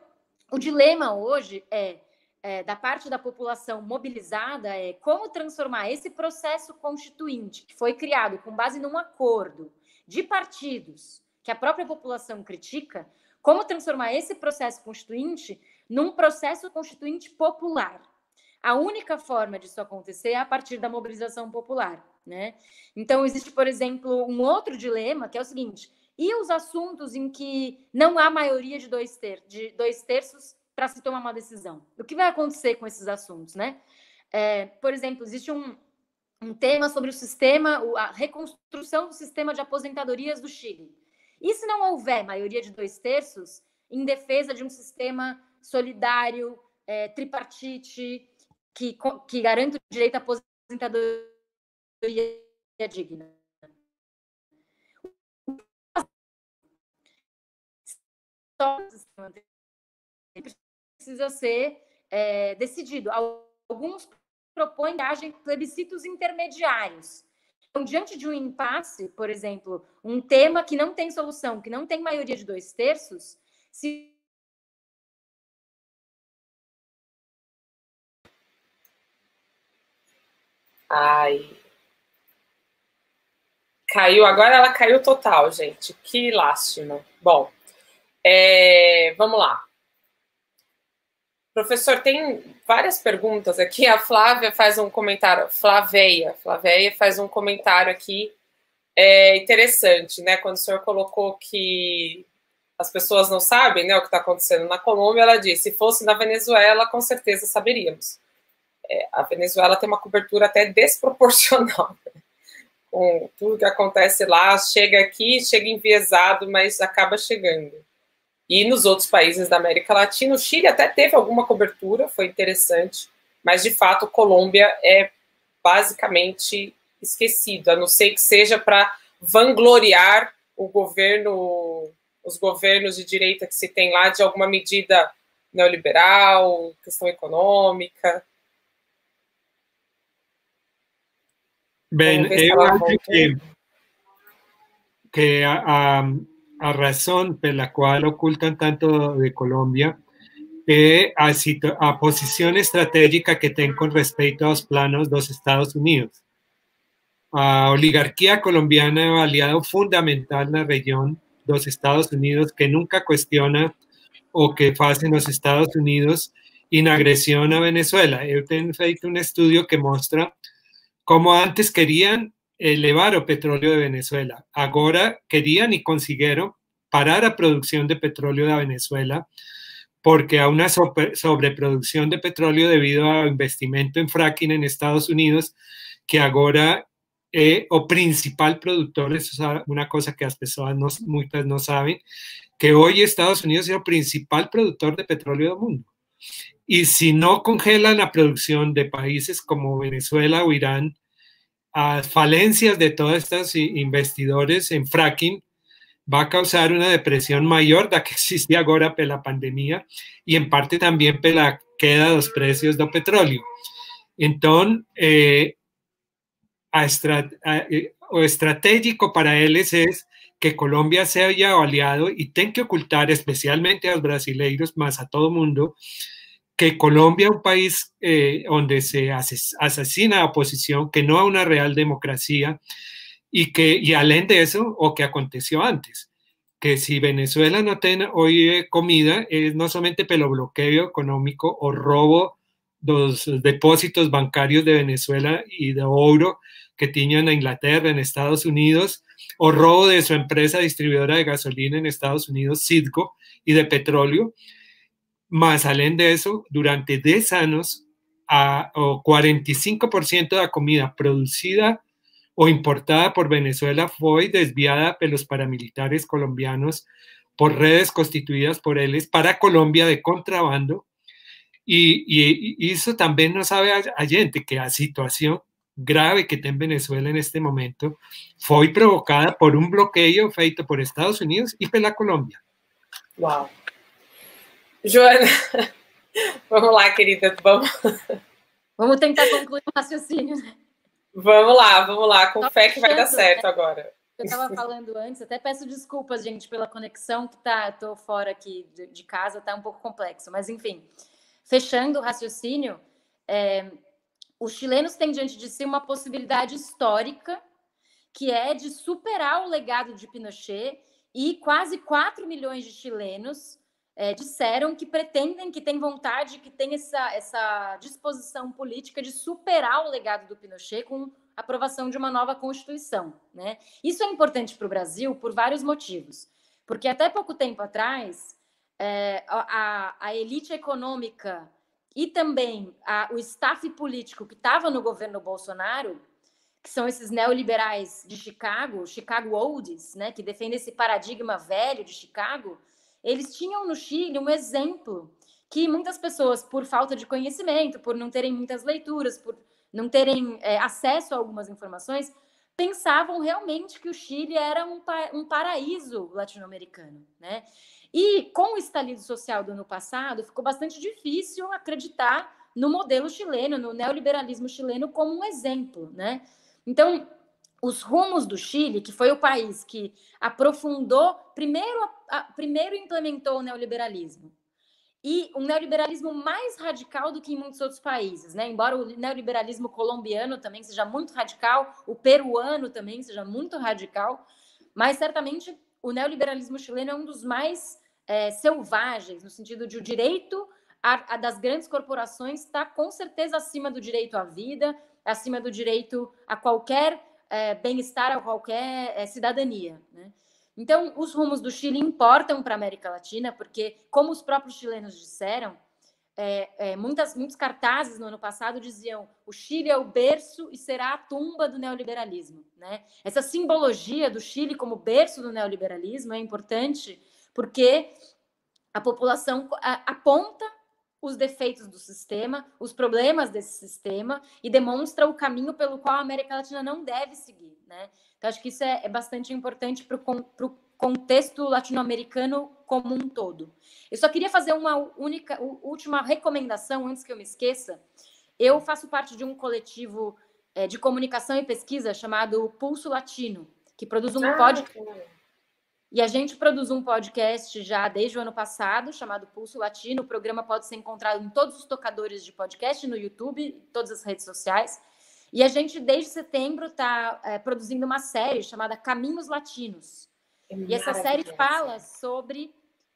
o dilema hoje é é, da parte da população mobilizada é como transformar esse processo constituinte, que foi criado com base num acordo de partidos que a própria população critica, como transformar esse processo constituinte num processo constituinte popular. A única forma disso acontecer é a partir da mobilização popular, né? Então, existe, por exemplo, um outro dilema, que é o seguinte: e os assuntos em que não há maioria de dois, ter, de dois terços para se tomar uma decisão? O que vai acontecer com esses assuntos, né? É, por exemplo, existe um, um tema sobre o sistema, a reconstrução do sistema de aposentadorias do Chile. E se não houver maioria de dois terços em defesa de um sistema solidário, é, tripartite, que, que garanta o direito à aposentadoria digna? Precisa ser é, decidido. Alguns propõem plebiscitos intermediários. Então, diante de um impasse, por exemplo, um tema que não tem solução, que não tem maioria de dois terços, se Ai. Caiu, agora ela caiu total, gente. Que lástima. Bom, é, vamos lá. Professor, tem várias perguntas aqui. A Flávia faz um comentário. Flaveia, Flaveia faz um comentário aqui. É interessante, né? Quando o senhor colocou que as pessoas não sabem, né, o que está acontecendo na Colômbia, ela disse: se fosse na Venezuela, com certeza saberíamos. A Venezuela tem uma cobertura até desproporcional, né? Com tudo que acontece lá, chega aqui, chega enviesado, mas acaba chegando. E nos outros países da América Latina, o Chile até teve alguma cobertura, foi interessante, mas de fato, Colômbia é basicamente esquecida, a não ser que seja para vangloriar o governo, os governos de direita que se tem lá, de alguma medida neoliberal, questão econômica. Bem, eu acho que, que a, a razão pela qual ocultam tanto de Colômbia é a, a posição estratégica que tem com respeito aos planos dos Estados Unidos. A oligarquia colombiana é um aliado fundamental na região dos Estados Unidos, que nunca questiona o que fazem os Estados Unidos em agressão à Venezuela. Eu tenho feito um estudo que mostra como antes querían elevar el petróleo de Venezuela, ahora querían y consiguieron parar la producción de petróleo de Venezuela porque a una sobreproducción de petróleo debido a investimento en fracking en Estados Unidos, que ahora es el principal productor. Eso es una cosa que las personas no, muchas no saben, que hoy Estados Unidos es el principal productor de petróleo del mundo. Y si no congelan la producción de países como Venezuela o Irán, a falencias de todos estos investidores en fracking, va a causar una depresión mayor de la que existe ahora por la pandemia y en parte también por la queda de los precios del petróleo. Entonces, eh, a estrat a, eh, o estratégico para ellos es que Colombia sea ya aliado y tenga que ocultar especialmente a los brasileiros, más a todo el mundo, que Colombia es un país eh, donde se asesina a oposición, que no hay una real democracia, y que, y além de eso, o que aconteció antes, que si Venezuela no tiene hoy comida, es no solamente pelo bloqueo económico o robo de los depósitos bancarios de Venezuela y de oro que tienen en Inglaterra, en Estados Unidos, o robo de su empresa distribuidora de gasolina en Estados Unidos, Citgo, y de petróleo. Más além de eso, durante diez años, a, o cuarenta y cinco por ciento de la comida producida o importada por Venezuela fue desviada por los paramilitares colombianos por redes constituidas por ellos para Colombia de contrabando. Y, y, y eso también nos sabe a, a gente que la situación grave que está en Venezuela en este momento fue provocada por un bloqueo feito por Estados Unidos y por la Colombia. Wow. Joana, vamos lá, querida, vamos... Vamos tentar concluir o raciocínio. Vamos lá, vamos lá, com fé que vai dar certo agora. Eu estava falando antes, até peço desculpas, gente, pela conexão que tá, tô fora aqui de, de casa, tá um pouco complexo, mas enfim. Fechando o raciocínio, é, os chilenos têm diante de si uma possibilidade histórica, que é de superar o legado de Pinochet, e quase quatro milhões de chilenos é, disseram que pretendem, que têm vontade, que têm essa, essa disposição política de superar o legado do Pinochet com a aprovação de uma nova Constituição, né? Isso é importante para o Brasil por vários motivos, porque até pouco tempo atrás, é, a, a elite econômica e também a, o staff político que estava no governo Bolsonaro, que são esses neoliberais de Chicago, Chicago Oldies, né, que defendem esse paradigma velho de Chicago, eles tinham no Chile um exemplo que muitas pessoas, por falta de conhecimento, por não terem muitas leituras, por não terem é, acesso a algumas informações, pensavam realmente que o Chile era um, pa- um paraíso latino-americano, né? E com o estalido social do ano passado, ficou bastante difícil acreditar no modelo chileno, no neoliberalismo chileno como um exemplo, né? Então, os rumos do Chile, que foi o país que aprofundou, primeiro, a, primeiro implementou o neoliberalismo, e um neoliberalismo mais radical do que em muitos outros países, né? Embora o neoliberalismo colombiano também seja muito radical, o peruano também seja muito radical, mas certamente o neoliberalismo chileno é um dos mais é, selvagens, no sentido de o direito a, a das grandes corporações está com certeza acima do direito à vida, acima do direito a qualquer é, bem-estar, a qualquer é, cidadania, né? Então, os rumos do Chile importam para a América Latina, porque, como os próprios chilenos disseram, é, é, muitas, muitos cartazes no ano passado diziam o Chile é o berço e será a tumba do neoliberalismo, né? Essa simbologia do Chile como berço do neoliberalismo é importante porque a população aponta os defeitos do sistema, os problemas desse sistema, e demonstra o caminho pelo qual a América Latina não deve seguir, né? Então, acho que isso é, é bastante importante para o contexto latino-americano como um todo. Eu só queria fazer uma única, última recomendação, antes que eu me esqueça. Eu faço parte de um coletivo é, de comunicação e pesquisa chamado Pulso Latino, que produz um ah, podcast... E a gente produz um podcast já desde o ano passado, chamado Pulso Latino. O programa pode ser encontrado em todos os tocadores de podcast, no YouTube, em todas as redes sociais. E a gente, desde setembro, está é, produzindo uma série chamada Caminhos Latinos. É e essa série fala sobre,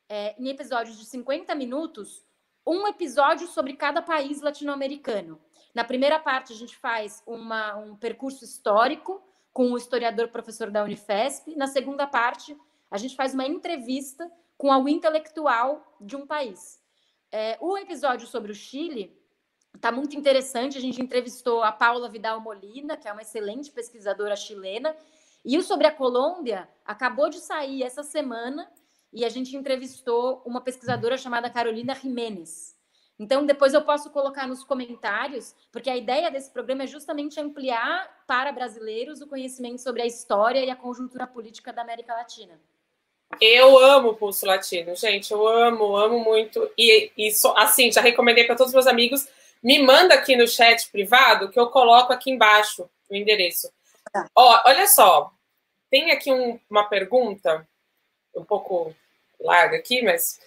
é, em episódios de cinquenta minutos, um episódio sobre cada país latino-americano. Na primeira parte, a gente faz uma, um percurso histórico com o historiador professor da Unifesp. Na segunda parte, a gente faz uma entrevista com algum intelectual de um país. É, o episódio sobre o Chile está muito interessante. A gente entrevistou a Paula Vidal Molina, que é uma excelente pesquisadora chilena. E o sobre a Colômbia acabou de sair essa semana e a gente entrevistou uma pesquisadora chamada Carolina Jiménez. Então, depois eu posso colocar nos comentários, porque a ideia desse programa é justamente ampliar para brasileiros o conhecimento sobre a história e a conjuntura política da América Latina. Eu amo o Pulso Latino, gente, eu amo, amo muito, e, e assim, já recomendei para todos os meus amigos, me manda aqui no chat privado, que eu coloco aqui embaixo o endereço. Tá. Ó, olha só, tem aqui um, uma pergunta, um pouco larga aqui, mas,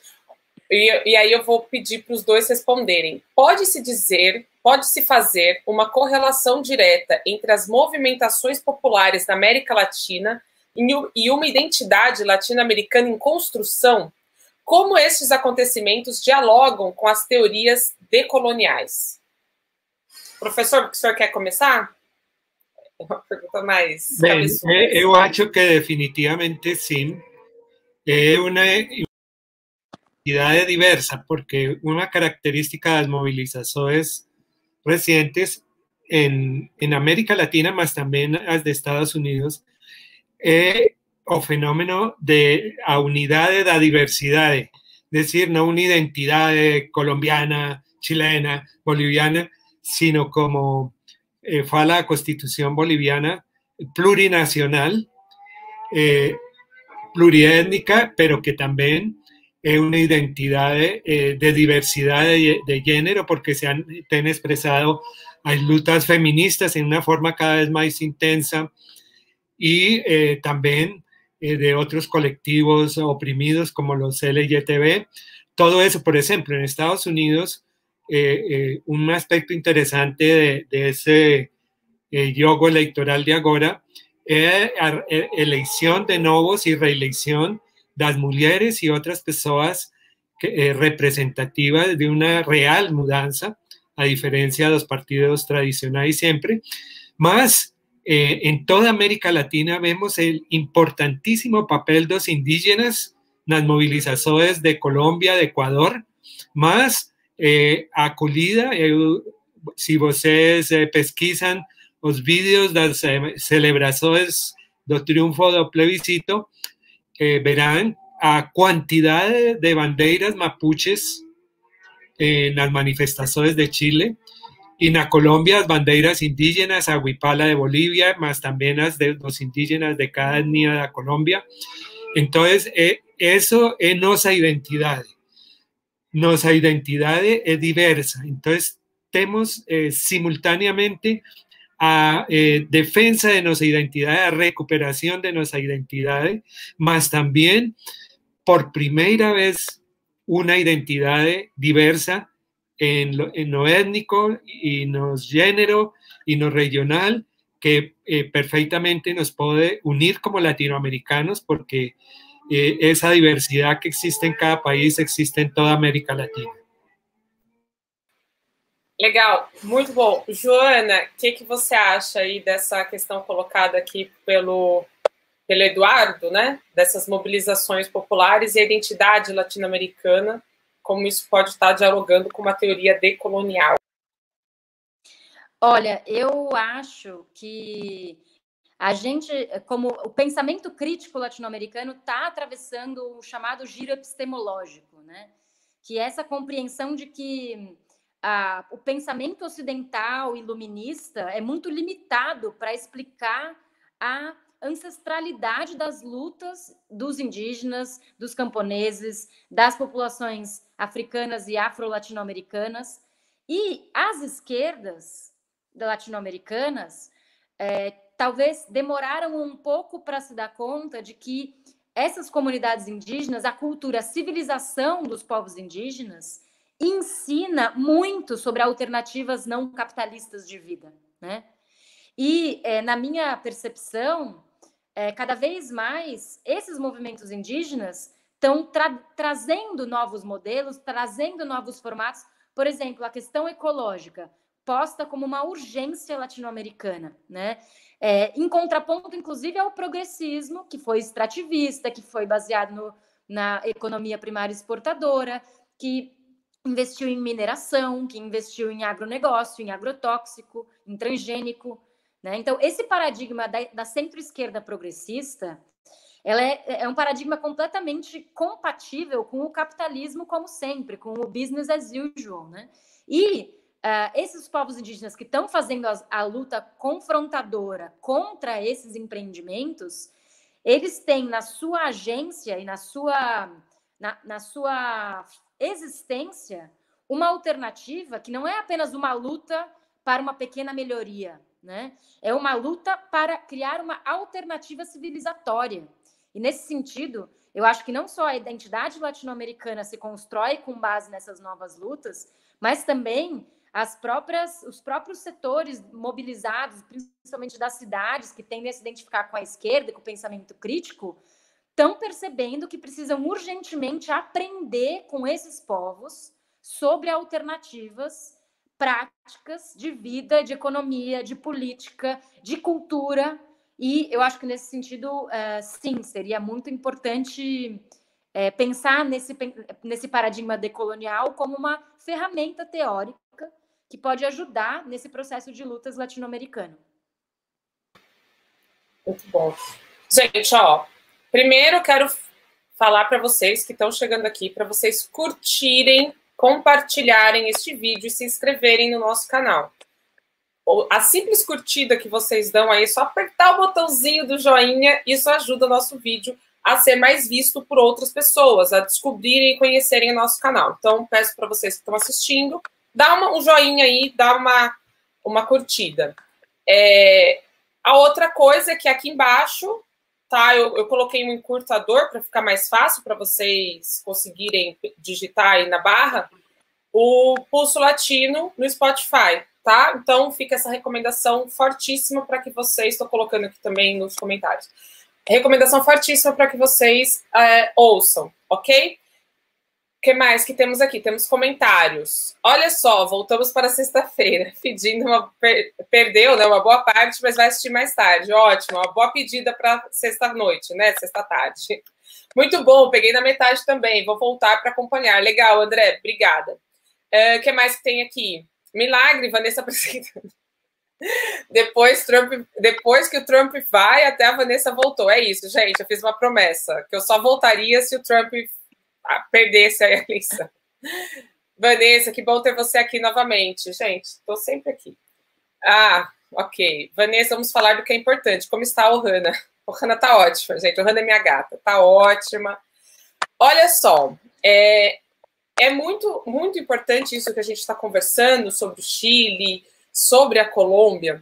e, e aí eu vou pedir para os dois responderem. Pode-se dizer, pode-se fazer uma correlação direta entre as movimentações populares na América Latina e uma identidade latino-americana em construção? Como esses acontecimentos dialogam com as teorias decoloniais? Professor, o senhor quer começar? É uma pergunta mais... Bem, eu acho que definitivamente sim. É uma identidade diversa, porque uma característica das mobilizações recientes em, em América Latina, mas também as de Estados Unidos, Eh, o fenómeno de la unidad de la diversidad, es decir, no una identidad colombiana, chilena, boliviana, sino como eh, fala la Constitución boliviana, plurinacional, eh, pluriétnica, pero que también es una identidad eh, de diversidad de, de género, porque se han, se han expresado las luchas feministas en una forma cada vez más intensa, y eh, también eh, de otros colectivos oprimidos como los L G B T. Todo eso, por ejemplo, en Estados Unidos eh, eh, un aspecto interesante de, de ese eh, juego electoral de ahora é a eleição de novos e reeleição das mulheres e outras pessoas representativas de uma real mudança, a diferença dos partidos tradicionais sempre. Mas, eh, em toda a América Latina, vemos o importantíssimo papel dos indígenas nas mobilizações de Colômbia, de Equador, mas eh, a acolhida, eu, se vocês eh, pesquisam os vídeos das eh, celebrações do triunfo do plebiscito, eh, verão a quantidade de bandeiras mapuches eh, nas manifestações de Chile e na Colômbia as bandeiras indígenas, a huipala de Bolívia, mas também as de, dos indígenas de cada etnia da Colômbia. Então, eh, isso é nossa identidade. Nossa identidade é diversa. Então, temos eh, simultaneamente a eh, defensa de nuestra identidad, a recuperación de nuestra identidad, más también por primera vez una identidad diversa en lo, en lo étnico y no género y no regional, que eh, perfectamente nos puede unir como latinoamericanos, porque eh, esa diversidad que existe en cada país existe en toda América Latina. Legal, muito bom. Joana, o que, que você acha aí dessa questão colocada aqui pelo, pelo Eduardo, né? Dessas mobilizações populares e a identidade latino-americana, como isso pode estar dialogando com uma teoria decolonial? Olha, eu acho que a gente, como o pensamento crítico latino-americano está atravessando o chamado giro epistemológico, né? Que é essa compreensão de que Ah, o pensamento ocidental iluminista é muito limitado para explicar a ancestralidade das lutas dos indígenas, dos camponeses, das populações africanas e afro-latino-americanas. E as esquerdas latino-americanas eh, talvez demoraram um pouco para se dar conta de que essas comunidades indígenas, a cultura, a civilização dos povos indígenas ensina muito sobre alternativas não capitalistas de vida, né? E, é, na minha percepção, é, cada vez mais, esses movimentos indígenas estão tra trazendo novos modelos, trazendo novos formatos. Por exemplo, a questão ecológica, posta como uma urgência latino-americana, né? É, em contraponto, inclusive, ao progressismo, que foi extrativista, que foi baseado no, na economia primária exportadora, que investiu em mineração, que investiu em agronegócio, em agrotóxico, em transgênico, né? Então, esse paradigma da, da centro-esquerda progressista, ela é, é um paradigma completamente compatível com o capitalismo, como sempre, com o business as usual, né? E uh, esses povos indígenas que estão fazendo a, a luta confrontadora contra esses empreendimentos, eles têm na sua agência e na sua... Na, na sua existência, uma alternativa que não é apenas uma luta para uma pequena melhoria, né? É uma luta para criar uma alternativa civilizatória. E, nesse sentido, eu acho que não só a identidade latino-americana se constrói com base nessas novas lutas, mas também as próprias, os próprios setores mobilizados, principalmente das cidades, que tendem a se identificar com a esquerda, com o pensamento crítico, estão percebendo que precisam urgentemente aprender com esses povos sobre alternativas, práticas de vida, de economia, de política, de cultura. E eu acho que nesse sentido, sim, seria muito importante pensar nesse, nesse paradigma decolonial como uma ferramenta teórica que pode ajudar nesse processo de lutas latino-americano. Muito bom. Gente, ó, primeiro, quero falar para vocês que estão chegando aqui, para vocês curtirem, compartilharem este vídeo e se inscreverem no nosso canal. A simples curtida que vocês dão aí, é só apertar o botãozinho do joinha, isso ajuda o nosso vídeo a ser mais visto por outras pessoas, a descobrirem e conhecerem o nosso canal. Então, peço para vocês que estão assistindo, dá uma, um joinha aí, dá uma, uma curtida. É, a outra coisa é que aqui embaixo... Tá, eu, eu coloquei um encurtador para ficar mais fácil para vocês conseguirem digitar aí na barra. o Pulso Latino no Spotify, tá? Então fica essa recomendação fortíssima para que vocês, estou colocando aqui também nos comentários, recomendação fortíssima para que vocês é, ouçam, ok? O que mais que temos aqui? Temos comentários. Olha só, voltamos para sexta-feira, pedindo uma... Per, perdeu, né, uma boa parte, mas vai assistir mais tarde. Ótimo, uma boa pedida para sexta-noite, né? Sexta-tarde. Muito bom, peguei na metade também, vou voltar para acompanhar. Legal, André, obrigada. O uh, que mais que tem aqui? Milagre, Vanessa apresentando. Depois, Trump, depois que o Trump vai, até a Vanessa voltou. É isso, gente, eu fiz uma promessa, que eu só voltaria se o Trump perdesse a eleição. Vanessa, que bom ter você aqui novamente. Gente, estou sempre aqui. Ah, ok. Vanessa, vamos falar do que é importante. Como está a Ohana? A Ohana está ótima, gente. A Ohana é minha gata. Está ótima. Olha só, é... É muito, muito importante isso que a gente está conversando sobre o Chile, sobre a Colômbia.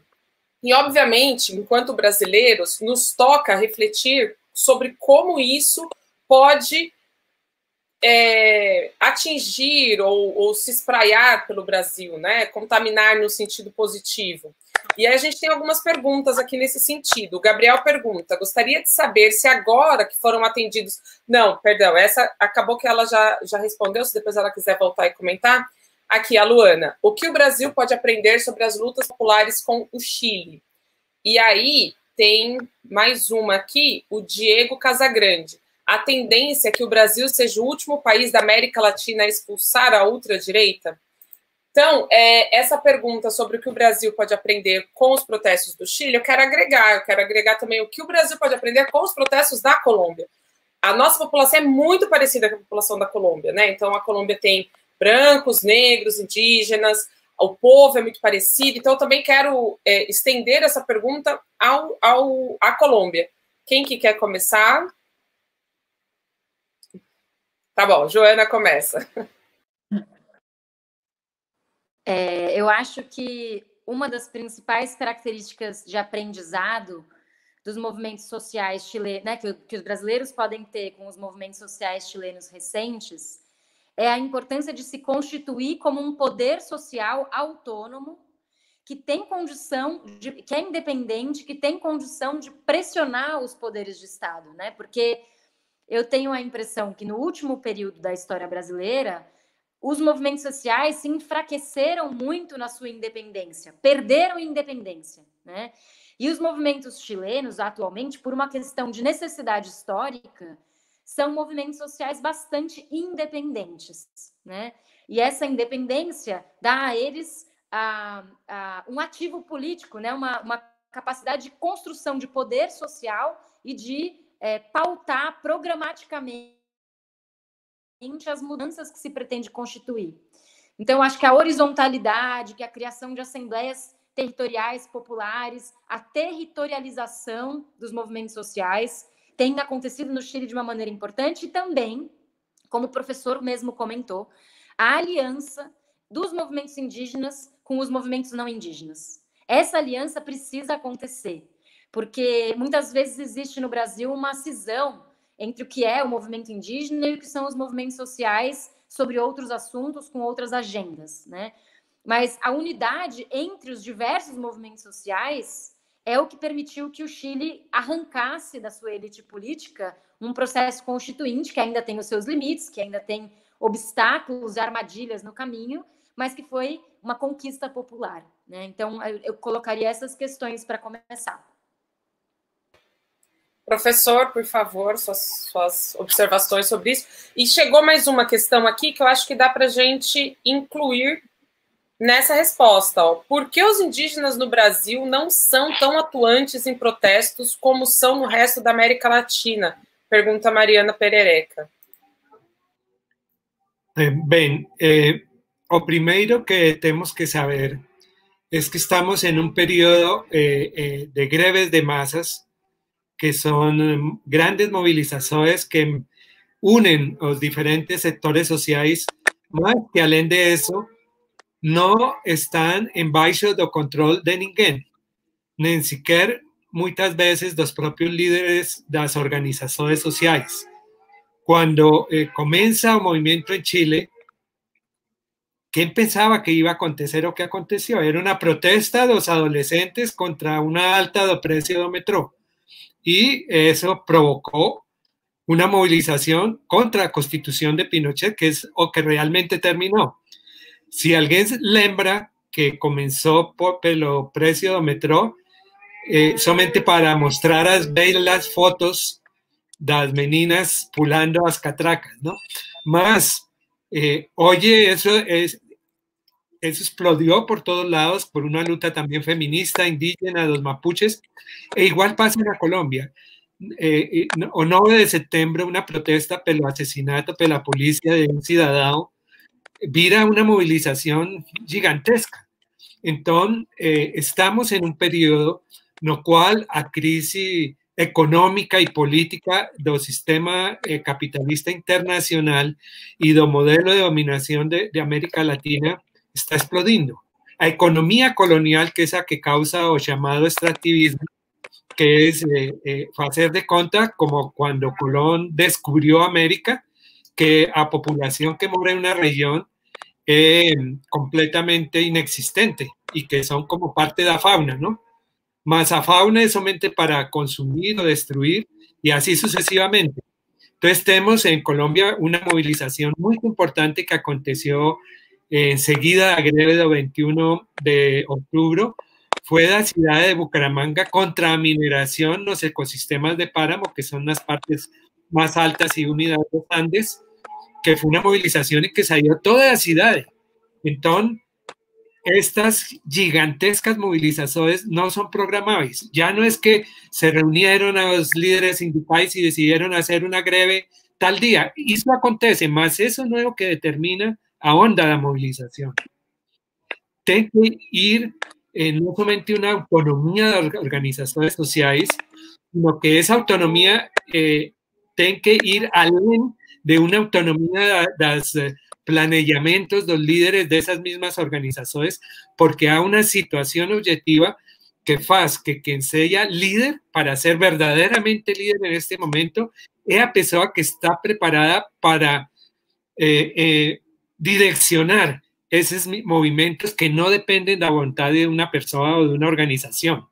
E, obviamente, enquanto brasileiros, nos toca refletir sobre como isso pode é, atingir ou, ou se espraiar pelo Brasil, né? Contaminar no sentido positivo. E aí a gente tem algumas perguntas aqui nesse sentido. O Gabriel pergunta, gostaria de saber se agora que foram atendidos... Não, perdão, essa acabou que ela já, já respondeu, se depois ela quiser voltar e comentar. Aqui, a Luana. O que o Brasil pode aprender sobre as lutas populares com o Chile? E aí tem mais uma aqui, o Diego Casagrande. A tendência é que o Brasil seja o último país da América Latina a expulsar a ultradireita? Então, é, essa pergunta sobre o que o Brasil pode aprender com os protestos do Chile, eu quero agregar, eu quero agregar também o que o Brasil pode aprender com os protestos da Colômbia. A nossa população é muito parecida com a população da Colômbia, né? Então, a Colômbia tem brancos, negros, indígenas, o povo é muito parecido. Então, eu também quero é, estender essa pergunta ao, ao, à Colômbia. Quem que quer começar? Tá bom, Joana começa. É, eu acho que uma das principais características de aprendizado dos movimentos sociais chilenos, né, que, que os brasileiros podem ter com os movimentos sociais chilenos recentes, é a importância de se constituir como um poder social autônomo que tem condição, de, que é independente, que tem condição de pressionar os poderes de Estado, né? Porque eu tenho a impressão que no último período da história brasileira os movimentos sociais se enfraqueceram muito na sua independência, perderam independência, né? E os movimentos chilenos, atualmente, por uma questão de necessidade histórica, são movimentos sociais bastante independentes, né? E essa independência dá a eles a, a, um ativo político, né? Uma, uma capacidade de construção de poder social e de é, pautar programaticamente as mudanças que se pretende constituir. Então, acho que a horizontalidade, que a criação de assembleias territoriais populares, a territorialização dos movimentos sociais tem acontecido no Chile de uma maneira importante e também, como o professor mesmo comentou, a aliança dos movimentos indígenas com os movimentos não indígenas. Essa aliança precisa acontecer, porque muitas vezes existe no Brasil uma cisão entre o que é o movimento indígena e o que são os movimentos sociais sobre outros assuntos, com outras agendas, né? Mas a unidade entre os diversos movimentos sociais é o que permitiu que o Chile arrancasse da sua elite política um processo constituinte que ainda tem os seus limites, que ainda tem obstáculos e armadilhas no caminho, mas que foi uma conquista popular, né? Então, eu colocaria essas questões para começar. Professor, por favor, suas, suas observações sobre isso. E chegou mais uma questão aqui que eu acho que dá para a gente incluir nessa resposta. Ó. Por que os indígenas no Brasil não são tão atuantes em protestos como são no resto da América Latina? Pergunta Mariana Perereca. Eh, bem, eh, o primeiro que temos que saber é que estamos em um período eh, eh, de greves de massas, que son grandes movilizaciones que unen los diferentes sectores sociales, más que além de eso, no están en bajo do control de ninguém, ni siquiera muchas veces los propios líderes de las organizaciones sociales. Cuando eh, comienza el movimiento en Chile, ¿Quién pensaba que iba a acontecer o qué aconteció? Era una protesta de los adolescentes contra una alta de precio de metro. Y eso provocó una movilización contra la constitución de Pinochet, que es o que realmente terminó. Si alguien lembra que comenzó por el precio do metrô, eh, solamente para mostrar as belas fotos das meninas pulando as catracas, ¿no? Mas, eh, oye, eso, es, eso explodió por todos lados, por una lucha también feminista, indígena, de los mapuches, e igual pasa en la Colombia. Eh, o nove de setembro, una protesta pelo asesinato pela la policía de un ciudadano vira una movilización gigantesca. Entonces, eh, estamos en un periodo en el cual la crisis económica y política del sistema eh, capitalista internacional y del modelo de dominación de, de América Latina está explodiendo. La economía colonial, que es la que causa o llamado extractivismo, que es eh, eh, hacer de cuenta como cuando Colón descubrió América, que a población que mora en una región eh, completamente inexistente y que son como parte de la fauna, ¿no? Mas a fauna es solamente para consumir o destruir y así sucesivamente. Entonces tenemos en Colombia una movilización muy importante que aconteció eh, enseguida a greve del veintiuno de octubre, fue la ciudad de Bucaramanga contra la mineración, los ecosistemas de páramo, que son las partes más altas y unidas de los Andes, que fue una movilización en que salió toda la ciudad. Entonces, estas gigantescas movilizaciones no son programables. Ya no es que se reunieron a los líderes sindicales y decidieron hacer una greve tal día. Eso acontece, más eso no es lo que determina a onda la movilización. Tiene que ir eh, no solamente una autonomía de organizaciones sociales, sino que esa autonomía eh, tiene que ir além de una autonomía de los planeamientos de los líderes de esas mismas organizaciones, porque hay una situación objetiva que hace que quien sea líder, para ser verdaderamente líder en este momento, es la persona que está preparada para eh, eh, direccionar esos movimientos que no dependen de la voluntad de una persona o de una organización,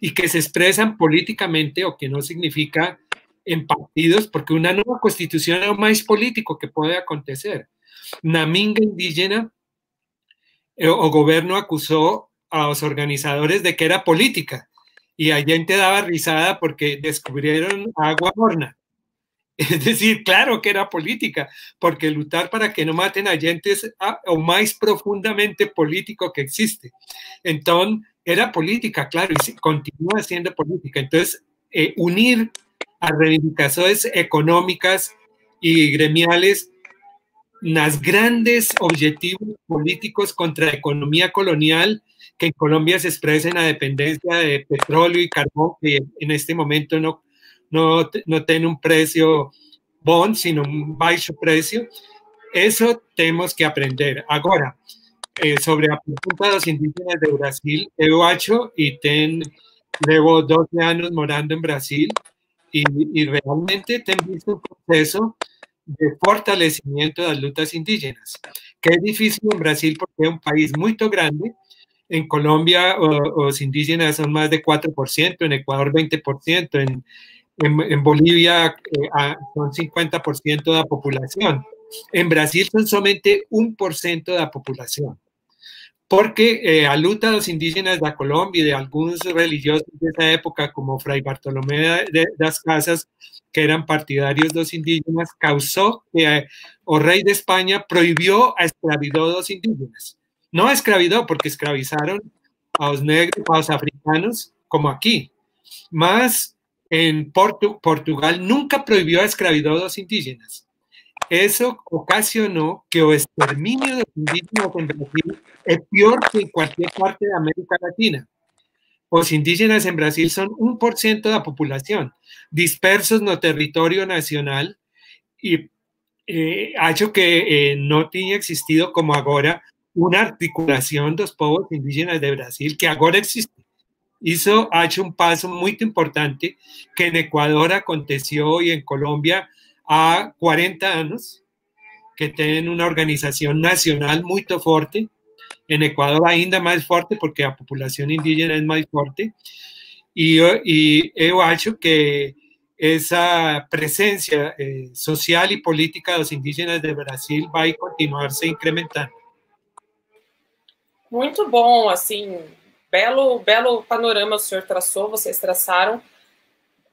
y que se expresan políticamente, o que no significa en partidos, porque una nueva constitución es lo más político que puede acontecer. Na Minga indígena, o gobierno acusó a los organizadores de que era política, y a gente daba risada porque descubrieron agua morna. Es decir, claro que era política, porque luchar para que no maten a gente es lo más profundamente político que existe. Entonces, era política, claro, y continúa siendo política. Entonces, eh, unir a reivindicaciones económicas y gremiales, los grandes objetivos políticos contra la economía colonial, que en Colombia se expresa en la dependencia de petróleo y carbón, que en este momento no, no, no tiene un precio bon, sino un bajo precio. Eso tenemos que aprender. Ahora, eh, sobre la pregunta de los indígenas de Brasil, yo hecho y ten, llevo doce años morando en Brasil, Y, y realmente tenemos visto un proceso de fortalecimiento de las luchas indígenas, que es difícil en Brasil porque es un país muy grande. En Colombia o, los indígenas son más de cuatro por ciento, en Ecuador veinte por ciento, en, en, en Bolivia eh, a, son cincuenta por ciento de la población. En Brasil son solamente uno por ciento de la población, porque eh, a luta de los indígenas de Colombia y de algunos religiosos de esa época, como Fray Bartolomé de Las Casas, que eran partidarios de los indígenas, causó que eh, el rey de España prohibió a esclavidad de los indígenas. No a esclavidad, porque esclavizaron a los negros, a los africanos, como aquí. Más en Portu Portugal nunca prohibió a esclavidad de los indígenas. Eso ocasionó que el exterminio de los indígenas en Brasil es peor que en cualquier parte de América Latina. Los indígenas en Brasil son uno por ciento de la población, dispersos en el territorio nacional, y eh, ha hecho que eh, no tenía existido como ahora una articulación de los pueblos indígenas de Brasil, que ahora existe. Eso ha hecho un paso muy importante que en Ecuador aconteció y en Colombia a cuarenta años, que tienen una organización nacional muy fuerte. En Ecuador ainda más fuerte porque la población indígena es más fuerte. Y yo, y yo acho que esa presencia eh, social y política de los indígenas de Brasil va a continuarse incrementando. Muito bom, assim, belo, belo panorama o senhor traçou, vocês traçaram.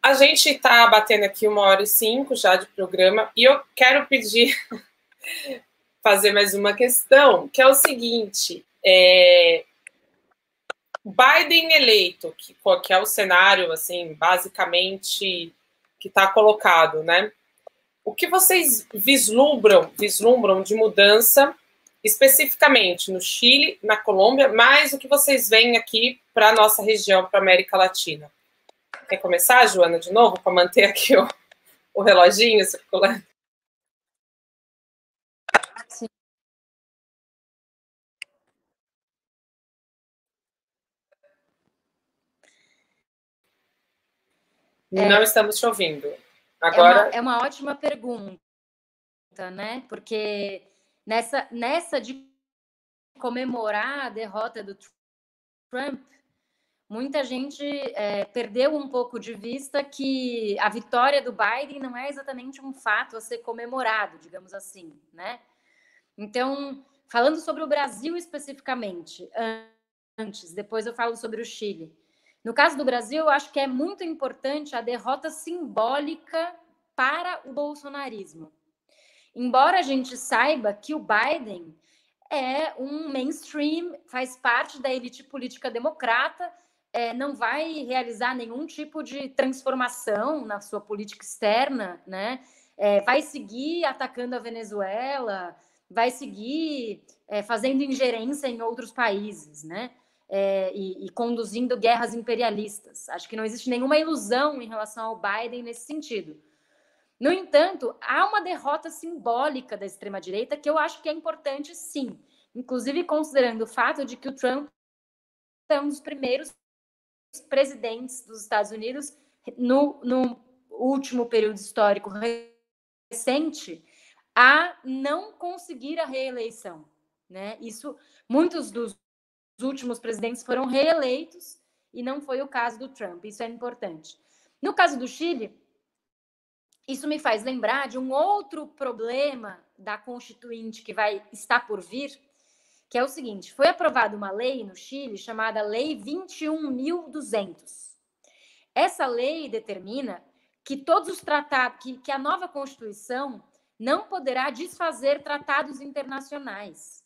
A gente está batendo aqui uma hora e cinco já de programa, e eu quero pedir, fazer mais uma questão, que é o seguinte, é, Biden eleito, que, que é o cenário, assim, basicamente, que está colocado, né? O que vocês vislumbram, vislumbram de mudança especificamente no Chile, na Colômbia, mas o que vocês veem aqui para a nossa região, para a América Latina? Quer começar, Joana, de novo, para manter aqui o, o reloginho circulando? Sim. Não é, estamos te ouvindo. Agora... É uma, é uma ótima pergunta, né? Porque... Nessa, nessa de comemorar a derrota do Trump, muita gente é, perdeu um pouco de vista que a vitória do Biden não é exatamente um fato a ser comemorado, digamos assim, né? Então, falando sobre o Brasil especificamente, antes, depois eu falo sobre o Chile. No caso do Brasil, eu acho que é muito importante a derrota simbólica para o bolsonarismo. Embora a gente saiba que o Biden é um mainstream, faz parte da elite política democrata, é, não vai realizar nenhum tipo de transformação na sua política externa, né? É, vai seguir atacando a Venezuela, vai seguir é, fazendo ingerência em outros países, né? É, e, e conduzindo guerras imperialistas. Acho que não existe nenhuma ilusão em relação ao Biden nesse sentido. No entanto, há uma derrota simbólica da extrema-direita que eu acho que é importante, sim. Inclusive, considerando o fato de que o Trump é um dos primeiros presidentes dos Estados Unidos no, no último período histórico recente a não conseguir a reeleição, né? Isso, muitos dos últimos presidentes foram reeleitos e não foi o caso do Trump. Isso é importante. No caso do Chile, isso me faz lembrar de um outro problema da Constituinte que vai estar por vir, que é o seguinte: foi aprovada uma lei no Chile chamada Lei vinte e um mil e duzentos. Essa lei determina que todos os tratados, que, que a nova Constituição não poderá desfazer tratados internacionais.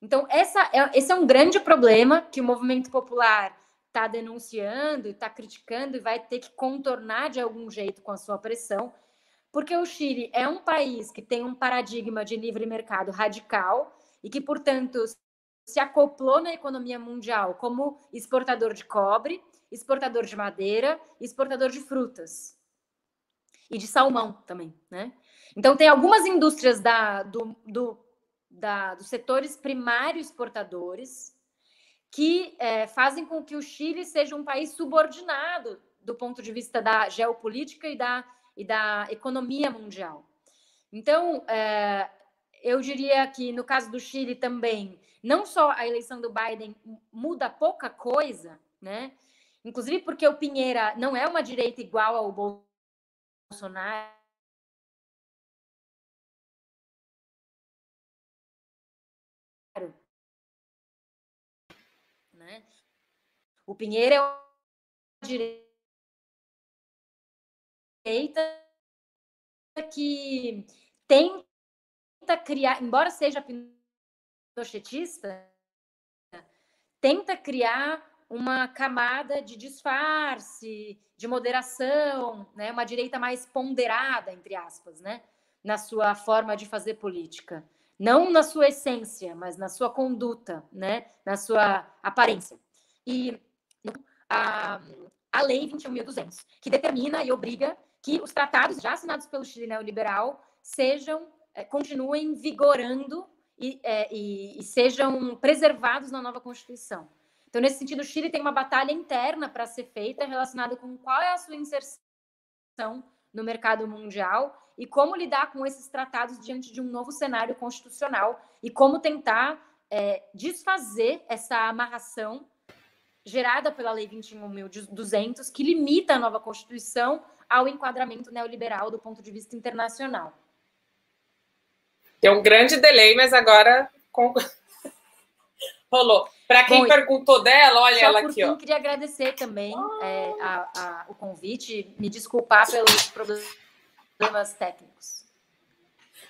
Então, essa é, esse é um grande problema que o movimento popular está denunciando, está criticando e vai ter que contornar de algum jeito com a sua pressão, porque o Chile é um país que tem um paradigma de livre mercado radical e que, portanto, se acoplou na economia mundial como exportador de cobre, exportador de madeira, exportador de frutas e de salmão também, né? Então, tem algumas indústrias da, do, do, da, dos setores primários exportadores que é, fazem com que o Chile seja um país subordinado do ponto de vista da geopolítica e da, e da economia mundial. Então, é, eu diria que, no caso do Chile também, não só a eleição do Biden muda pouca coisa, né? Inclusive porque o Piñera não é uma direita igual ao Bolsonaro, né? O Pinheiro é uma direita que tenta criar, embora seja pinochetista, tenta criar uma camada de disfarce, de moderação, né? Uma direita mais ponderada, entre aspas, né? Na sua forma de fazer política. Não na sua essência, mas na sua conduta, né? Na sua aparência. E a, a Lei vinte e um mil e duzentos, que determina e obriga que os tratados já assinados pelo Chile neoliberal sejam, é, continuem vigorando e, é, e, e sejam preservados na nova Constituição. Então, nesse sentido, o Chile tem uma batalha interna para ser feita relacionada com qual é a sua inserção no mercado mundial e como lidar com esses tratados diante de um novo cenário constitucional e como tentar é, desfazer essa amarração gerada pela Lei vinte e um mil e duzentos, que limita a nova Constituição ao enquadramento neoliberal do ponto de vista internacional. É um grande delay, mas agora com... rolou. Para quem Bom, perguntou dela, olha ela aqui. Fim, ó. Queria agradecer também é, a, a, o convite, me desculpar pelos problemas técnicos.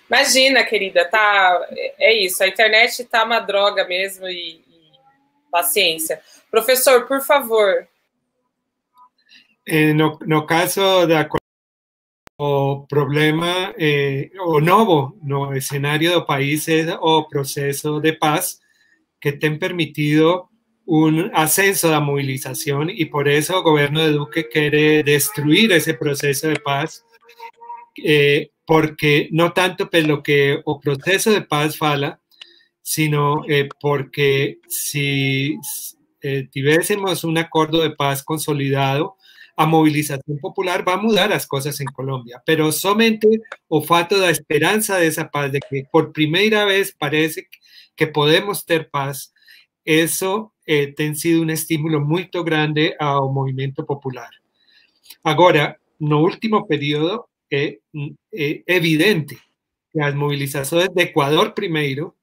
Imagina, querida, tá, é isso, a internet está uma droga mesmo e, e paciência. Professor, por favor. Eh, no, no caso da o problema eh, o novo no escenario do país é o processo de paz que tem permitido un ascenso da movilización y por eso el gobierno de Duque quiere destruir ese proceso de paz eh, porque no tanto por lo que o proceso de paz fala, sino eh, porque si eh, tuviésemos un acuerdo de paz consolidado, a movilización popular va a mudar las cosas en Colombia, pero solamente o fato da esperanza de esa paz, de que por primera vez parece que podemos tener paz, eso eh, ten sido un estímulo muy grande al movimiento popular. Ahora, no último periodo, es eh, eh, evidente que las movilizaciones de Ecuador primero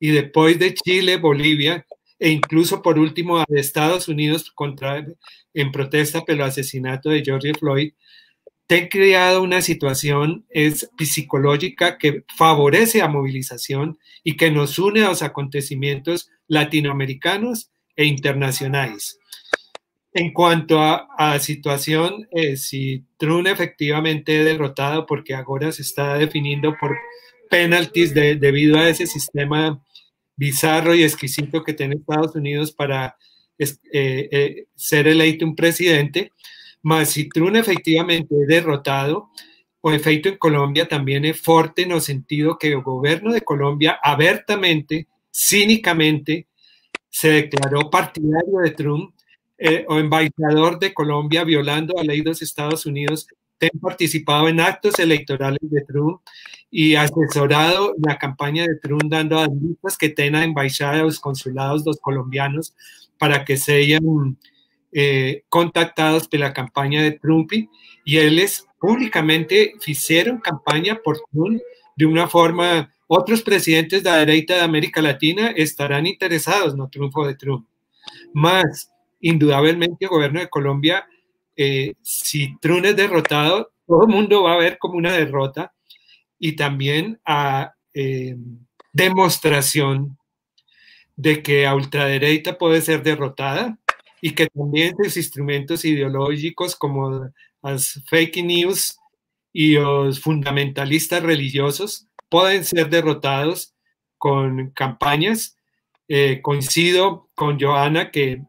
y después de Chile, Bolivia, e incluso por último de Estados Unidos contra, en protesta por el asesinato de George Floyd, te han creado una situación es, psicológica que favorece la movilización y que nos une a los acontecimientos latinoamericanos e internacionales. En cuanto a la situación, eh, si Trump efectivamente es derrotado porque ahora se está definiendo por penaltis de, debido a ese sistema bizarro y exquisito que tiene Estados Unidos para eh, eh, ser elegido un presidente, mas si Trump efectivamente es derrotado, o efecto en Colombia también es fuerte en el sentido que el gobierno de Colombia abiertamente, cínicamente, se declaró partidario de Trump eh, o embajador de Colombia violando la ley de los Estados Unidos, han participado en actos electorales de Trump y asesorado la campaña de Trump dando a listas que tengan a embajada a los consulados los colombianos para que se hayan eh, contactados por la campaña de Trump y ellos públicamente hicieron campaña por Trump de una forma, otros presidentes de la derecha de América Latina estarán interesados no triunfo de Trump. Más, indudablemente el gobierno de Colombia Eh, si Trump es derrotado, todo el mundo va a ver como una derrota y también a eh, demostración de que a ultraderecha puede ser derrotada y que también los instrumentos ideológicos como las fake news y los fundamentalistas religiosos pueden ser derrotados con campañas. Eh, coincido con Joana que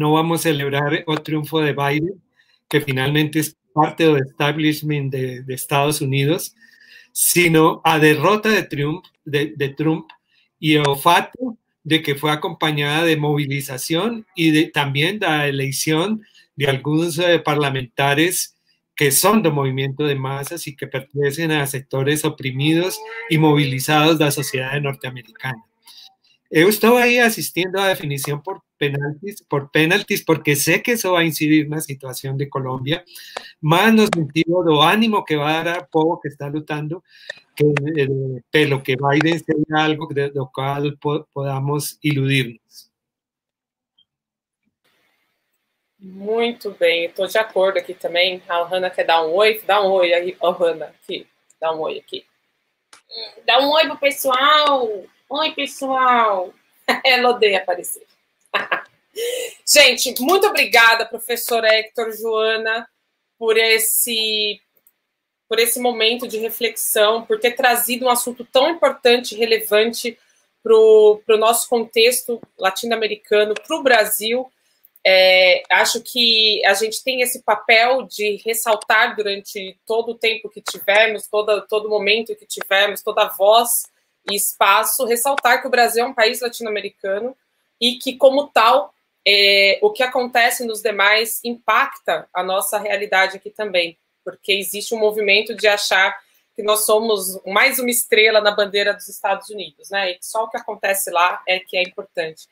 no vamos a celebrar el triunfo de Biden, que finalmente es parte del establishment de, de Estados Unidos, sino a derrota de Trump, de, de Trump y el fato de que fue acompañada de movilización y de, también de la elección de algunos eh, parlamentares que son de movimiento de masas y que pertenecen a sectores oprimidos y movilizados de la sociedad norteamericana. Yo estoy ahí asistiendo a definición por penaltis, por penaltis, porque sé que eso va a incidir en la situación de Colombia, más en el sentido del ánimo que va a dar al pueblo que está luchando, que eh, pero que Biden sea algo de lo cual po podamos iludirnos. Muito bem, estou de acordo aqui também. A Ohana quer dar um oi, dá um oi aí, Ohana, aqui, dá um oi aqui. Dá um oi pro pessoal. Oi, pessoal! Ela odeia aparecer. Gente, muito obrigada, professora Héctor, Joana, por esse, por esse momento de reflexão, por ter trazido um assunto tão importante e relevante para o nosso contexto latino-americano, para o Brasil. É, acho que a gente tem esse papel de ressaltar durante todo o tempo que tivermos, toda, todo momento que tivermos, toda a voz e espaço, ressaltar que o Brasil é um país latino-americano e que, como tal, é, o que acontece nos demais impacta a nossa realidade aqui também. porque existe um movimento de achar que nós somos mais uma estrela na bandeira dos Estados Unidos, né? E só o que acontece lá é que é importante.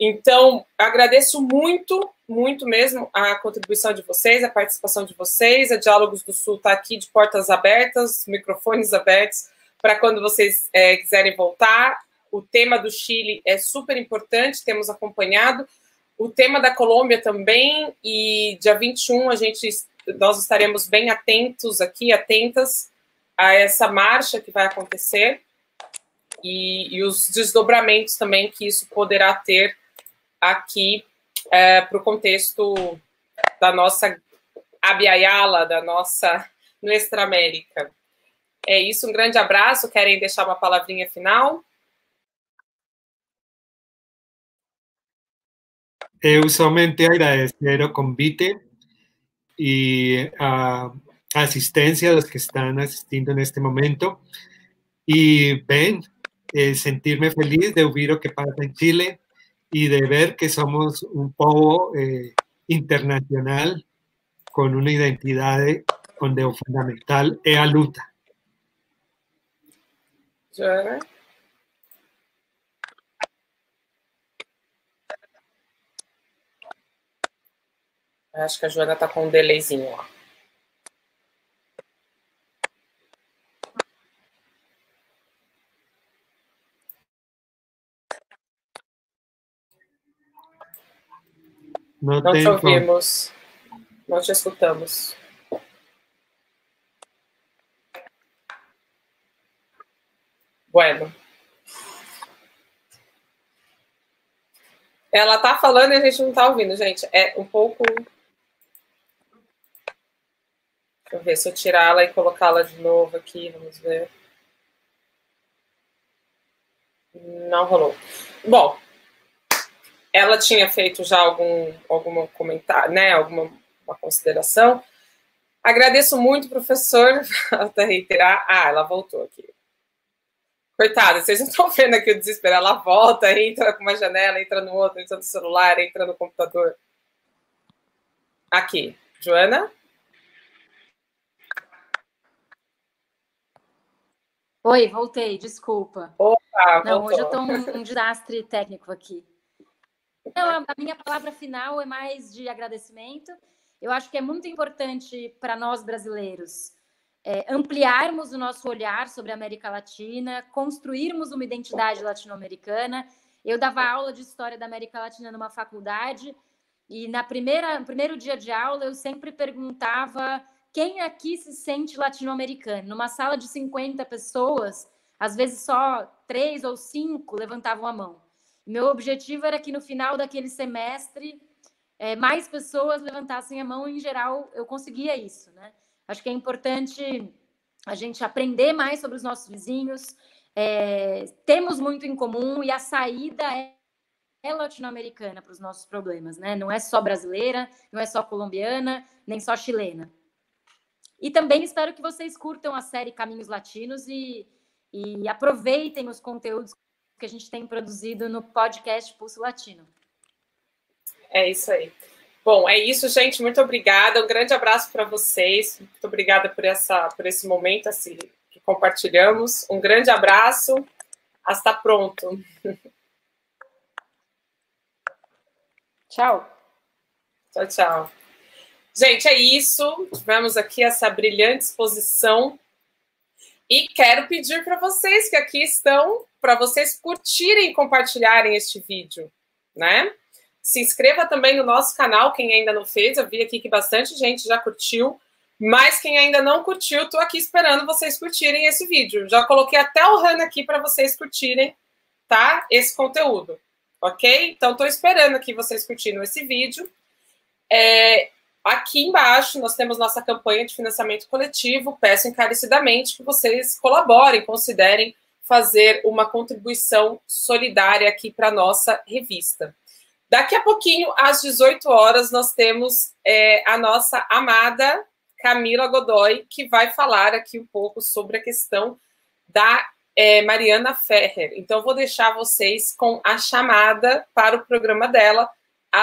Então, agradeço muito, muito mesmo a contribuição de vocês, a participação de vocês. A Diálogos do Sul está aqui de portas abertas, microfones abertos, para quando vocês é, quiserem voltar. O tema do Chile é super importante, temos acompanhado. O tema da Colômbia também, e dia vinte e um a gente, nós estaremos bem atentos aqui, atentas a essa marcha que vai acontecer e, e os desdobramentos também que isso poderá ter aqui é, para o contexto da nossa Abiayala, da nossa Nuestra América. É isso, um grande abraço. Querem deixar uma palavrinha final? Eu somente agradecer o convite e a asistencia a los que están asistiendo en este momento. Y ven, eh, sentirme feliz de oír lo que pasa en Chile y de ver que somos un pueblo eh, internacional con una identidad donde lo fundamental es la lucha. Joana? Acho que a Joana está com um delayzinho lá. Não, não te ouvimos, não te escutamos. Bueno. Ela tá falando e a gente não tá ouvindo, gente. É um pouco... Deixa eu ver se eu tirá-la e colocá-la de novo aqui, vamos ver. Não rolou. Bom, ela tinha feito já algum, algum comentário, né, alguma uma consideração. Agradeço muito, professor, até reiterar. Ah, ela voltou aqui. Coitada, vocês não estão vendo aqui o desespero. Ela volta, entra com uma janela, entra no outro, entra no celular, entra no computador. Aqui, Joana? Oi, voltei, desculpa. Opa, não, voltou. Hoje eu tô um, um desastre técnico aqui. Não, a minha palavra final é mais de agradecimento. Eu acho que é muito importante para nós brasileiros é, ampliarmos o nosso olhar sobre a América Latina, construirmos uma identidade latino-americana. Eu dava aula de História da América Latina numa faculdade e na primeira, no primeiro dia de aula eu sempre perguntava... Quem aqui se sente latino-americano? Numa sala de cinquenta pessoas, às vezes só três ou cinco levantavam a mão. Meu objetivo era que no final daquele semestre, é, mais pessoas levantassem a mão, e em geral eu conseguia isso, né? Acho que é importante a gente aprender mais sobre os nossos vizinhos, é, temos muito em comum e a saída é, é latino-americana para os nossos problemas, né? Não é só brasileira, não é só colombiana, nem só chilena. E também espero que vocês curtam a série Caminhos Latinos e, e aproveitem os conteúdos que a gente tem produzido no podcast Pulso Latino. É isso aí. Bom, é isso, gente. Muito obrigada. Um grande abraço para vocês. Muito obrigada por, essa, por esse momento assim, que compartilhamos. Um grande abraço. Hasta pronto. Tchau. Tchau, tchau. Gente, é isso. Tivemos aqui essa brilhante exposição. E quero pedir para vocês que aqui estão, para vocês curtirem e compartilharem este vídeo, né? Se inscreva também no nosso canal, quem ainda não fez. Eu vi aqui que bastante gente já curtiu. Mas quem ainda não curtiu, estou aqui esperando vocês curtirem esse vídeo. Já coloquei até o Han aqui para vocês curtirem, tá? Esse conteúdo, ok? Então, estou esperando aqui vocês curtindo esse vídeo. É... Aqui embaixo nós temos nossa campanha de financiamento coletivo. Peço encarecidamente que vocês colaborem, considerem fazer uma contribuição solidária aqui para a nossa revista. Daqui a pouquinho, às dezoito horas, nós temos é, a nossa amada Camila Godoy, que vai falar aqui um pouco sobre a questão da é, Mariana Ferrer. Então, eu vou deixar vocês com a chamada para o programa dela,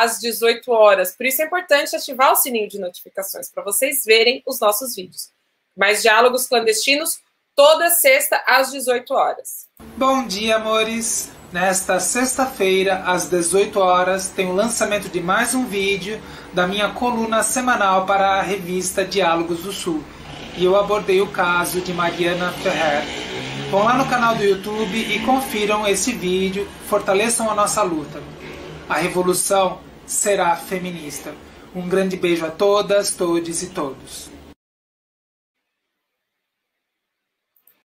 às dezoito horas. Por isso é importante ativar o sininho de notificações, para vocês verem os nossos vídeos. Mais diálogos clandestinos, toda sexta, às dezoito horas. Bom dia, amores! Nesta sexta-feira, às dezoito horas, tem o lançamento de mais um vídeo da minha coluna semanal para a revista Diálogos do Sul. E eu abordei o caso de Mariana Ferrer. Vão lá no canal do YouTube e confiram esse vídeo, fortaleçam a nossa luta. A revolução será feminista. Um grande beijo a todas, todes e todos.